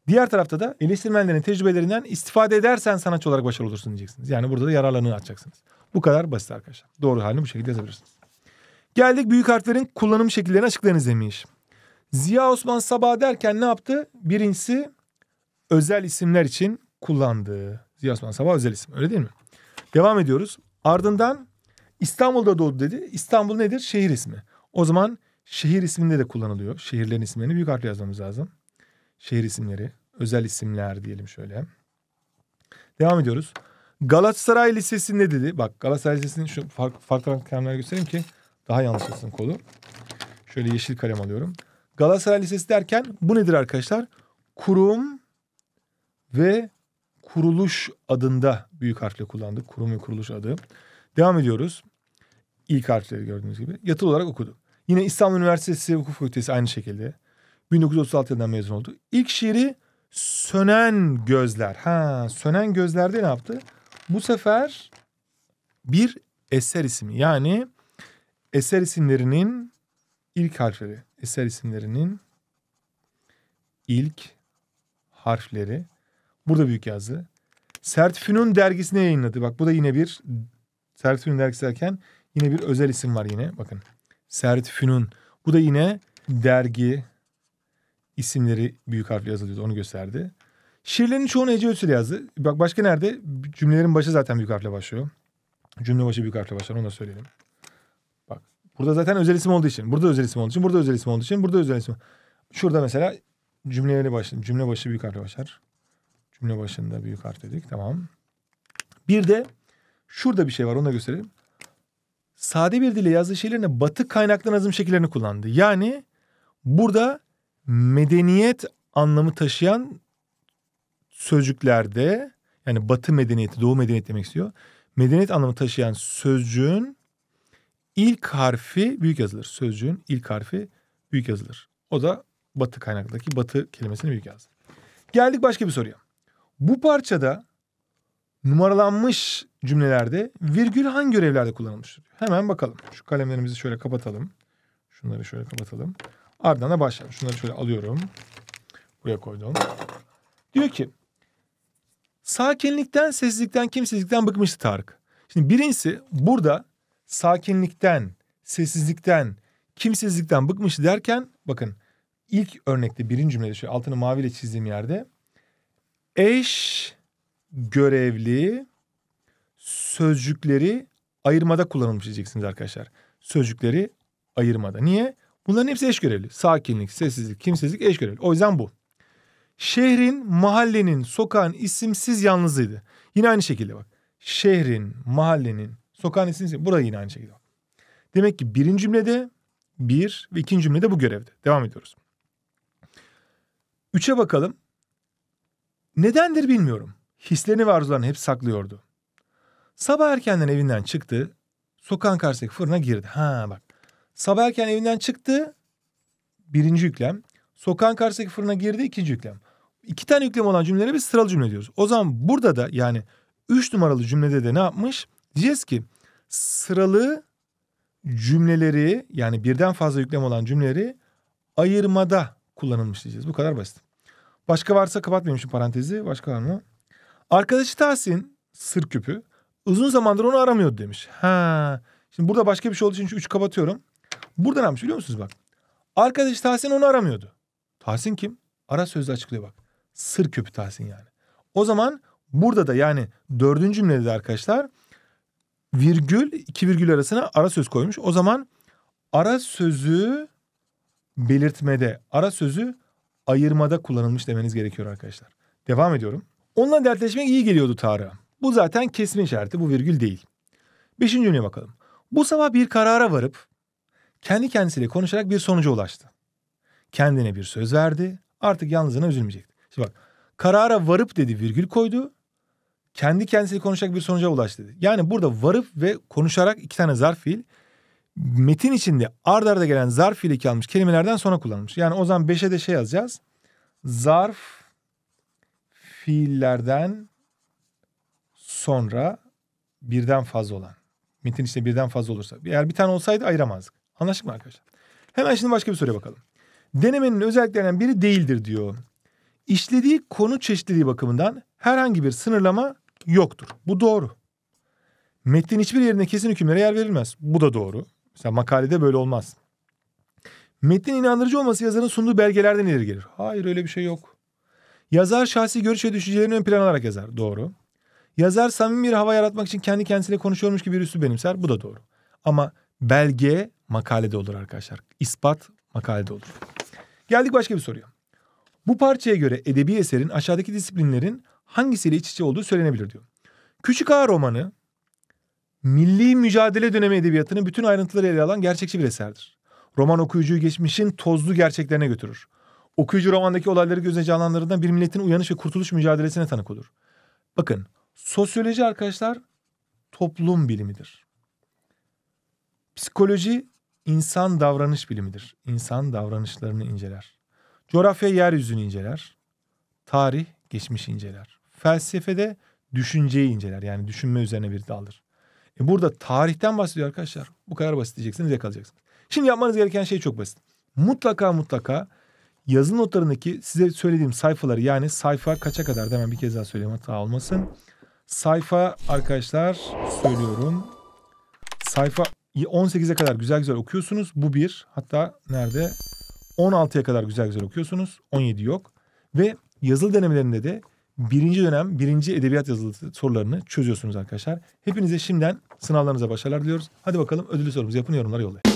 Diğer tarafta da eleştirmenlerin tecrübelerinden istifade edersen sanatçı olarak başarılı olursun diyeceksiniz. Yani burada da yararlarını atacaksınız. Bu kadar basit arkadaşlar. Doğru halini bu şekilde yazabilirsiniz. Geldik büyük harflerin kullanım şekillerini açıklayınız demiş. Ziya Osman Sabah derken ne yaptı? Birincisi özel isimler için kullandı. Ziya Osman Sabah özel isim, öyle değil mi? Devam ediyoruz. Ardından İstanbul'da doğdu dedi. İstanbul nedir? Şehir ismi. O zaman şehir isminde de kullanılıyor. Şehirlerin isimlerini büyük harfle yazmamız lazım. Şehir isimleri, özel isimler diyelim şöyle. Devam ediyoruz. Galatasaray Lisesi'nde dedi. Bak Galatasaray Lisesi'nin şu farklı farklı kalemler göstereyim ki daha yanlış olsun kolu. Şöyle yeşil kalem alıyorum. Galatasaray Lisesi derken bu nedir arkadaşlar? Kurum ve kuruluş adında büyük harfle kullandık. Kurum ve kuruluş adı. Devam ediyoruz. İlk harfleri gördüğünüz gibi yatılı olarak okudu. Yine İstanbul Üniversitesi Hukuk Fakültesi aynı şekilde. bin dokuz yüz otuz altı yılından mezun oldu. İlk şiiri Sönen Gözler. Ha, Sönen Gözler'de ne yaptı? Bu sefer bir eser ismi. Yani eser isimlerinin ilk harfleri. Eser isimlerinin ilk harfleri. Burada büyük yazı. Sert Fünun dergisine yayınladı. Bak bu da yine bir Sert Fünun dergisi derken yine bir özel isim var yine. Bakın Sert Fünun. Bu da yine dergi isimleri büyük harfle yazılıyordu. Onu gösterdi. Şiirlerin çoğunu hece ölçüsüyle yazdı. Bak başka nerede? Cümlelerin başı zaten büyük harfle başlıyor. Cümle başı büyük harfle başlar. Onu da söyleyelim. Bak burada zaten özel isim olduğu için. Burada özel isim olduğu için. Burada özel isim olduğu için. Burada özel isim. Şurada mesela cümleyle başlayalım. Cümle başı büyük harfle başlar. Cümle başında büyük harf dedik. Tamam. Bir de şurada bir şey var. Onu da gösterelim. Sade bir dille yazdığı şeylerine batı kaynaklı nazım şekillerini kullandı. Yani burada medeniyet anlamı taşıyan sözcüklerde, yani batı medeniyeti, doğu medeniyeti demek istiyor. Medeniyet anlamı taşıyan sözcüğün ilk harfi büyük yazılır. Sözcüğün ilk harfi büyük yazılır. O da batı kaynaklındaki batı kelimesini büyük yazdı. Geldik başka bir soruya. Bu parçada numaralanmış cümlelerde virgül hangi görevlerde kullanılmıştır? Hemen bakalım. Şu kalemlerimizi şöyle kapatalım. Şunları şöyle kapatalım. Ardından da başlayalım. Şunları şöyle alıyorum. Buraya koydum. Diyor ki sakinlikten, sessizlikten, kimsizlikten bıkmıştı Tarık. Şimdi birincisi burada sakinlikten, sessizlikten, kimsizlikten bıkmıştı derken bakın ilk örnekte birinci cümlede şöyle altını maviyle çizdiğim yerde eş görevli sözcükleri ayırmada kullanılmış diyeceksiniz arkadaşlar. Sözcükleri ayırmada. Niye? Bunların hepsi eş görevli. Sakinlik, sessizlik, kimsizlik eş görevli. O yüzden bu. Şehrin, mahallenin, sokağın isimsiz yalnızıydı. Yine aynı şekilde bak. Şehrin, mahallenin, sokağın isimsiz. Burada yine aynı şekilde bak. Demek ki birinci cümlede bir ve ikinci cümlede bu görevde. Devam ediyoruz. Üçe bakalım. Nedendir bilmiyorum. Hislerini ve arzularını hep saklıyordu. Sabah erkenden evinden çıktı. Sokağın karşısındaki fırına girdi. Ha bak. Sabah erken evinden çıktı. Birinci yüklem. Sokağın karşısındaki fırına girdi. İkinci yüklem. İki tane yüklem olan cümlelere biz sıralı cümle diyoruz. O zaman burada da yani üç numaralı cümlede de ne yapmış? Diyeceğiz ki sıralı cümleleri yani birden fazla yüklem olan cümleleri ayırmada kullanılmış diyeceğiz. Bu kadar basit. Başka varsa kapatmayayım şu parantezi. Başka var mı? Arkadaşı Tahsin sır küpü uzun zamandır onu aramıyordu demiş. Ha. Şimdi burada başka bir şey olduğu için şu üçü kapatıyorum. Burada ne yapmış biliyor musunuz bak. Arkadaşı Tahsin onu aramıyordu. Tahsin kim? Ara sözde açıklıyor bak. Sır küpü Tahsin yani. O zaman burada da yani dördüncü cümlede de arkadaşlar virgül iki virgül arasına ara söz koymuş. O zaman ara sözü belirtmede, ara sözü ayırmada kullanılmış demeniz gerekiyor arkadaşlar. Devam ediyorum. Onunla dertleşmek iyi geliyordu Tarık'a. Bu zaten kesme işareti, bu virgül değil. Beşinci cümleye bakalım. Bu sabah bir karara varıp kendi kendisiyle konuşarak bir sonuca ulaştı. Kendine bir söz verdi. Artık yalnızlığına üzülmeyecekti. Şimdi bak karara varıp dedi virgül koydu. Kendi kendisiyle konuşarak bir sonuca ulaştı dedi. Yani burada varıp ve konuşarak iki tane zarf fiil. Metin içinde ard arda gelen zarf fiili kalmış kelimelerden sonra kullanılmış. Yani o zaman beşe de şey yazacağız. Zarf fiillerden sonra birden fazla olan. Metin içinde birden fazla olursa. Eğer bir tane olsaydı ayıramazdık. Anlaştık mı arkadaşlar? Hemen şimdi başka bir soruya bakalım. Denemenin özelliklerinden biri değildir diyor. İşlediği konu çeşitliliği bakımından herhangi bir sınırlama yoktur. Bu doğru. Metnin hiçbir yerinde kesin hükümlere yer verilmez. Bu da doğru. Mesela makalede böyle olmaz. Metnin inandırıcı olması yazarın sunduğu belgelerden ileri gelir. Hayır öyle bir şey yok. Yazar şahsi görüş ve düşüncelerini ön plana alarak yazar. Doğru. Yazar samimi bir hava yaratmak için kendi kendisiyle konuşuyormuş gibi bir üslup benimser. Bu da doğru. Ama belge makalede olur arkadaşlar. İspat makalede olur. Geldik başka bir soruya. Bu parçaya göre edebi eserin aşağıdaki disiplinlerin hangisiyle iç içe olduğu söylenebilir diyor. Küçük Ağa romanı Milli Mücadele dönemi edebiyatının bütün ayrıntıları ele alan gerçekçi bir eserdir. Roman okuyucuyu geçmişin tozlu gerçeklerine götürür. Okuyucu romandaki olayları gözüne canlandırdığında bir milletin uyanış ve kurtuluş mücadelesine tanık olur. Bakın sosyoloji arkadaşlar toplum bilimidir. Psikoloji insan davranış bilimidir. İnsan davranışlarını inceler. Coğrafya yeryüzünü inceler. Tarih geçmişi inceler. Felsefede düşünceyi inceler. Yani düşünme üzerine bir daldır. E burada tarihten bahsediyor arkadaşlar. Bu kadar basit diyeceksiniz, yakalayacaksınız. Şimdi yapmanız gereken şey çok basit. Mutlaka mutlaka yazılı notlarındaki size söylediğim sayfaları, yani sayfa kaça kadar, hemen bir kez daha söyleyeyim hata olmasın. Sayfa arkadaşlar söylüyorum. Sayfa on sekize kadar güzel güzel okuyorsunuz. Bu bir. Hatta nerede? on altıya kadar güzel güzel okuyorsunuz. on yedi yok. Ve yazılı denemelerinde de birinci dönem, birinci edebiyat yazılı sorularını çözüyorsunuz arkadaşlar. Hepinize şimdiden sınavlarınıza başarılar diliyoruz. Hadi bakalım ödüllü sorumuzu yapın, yorumlara yollayın.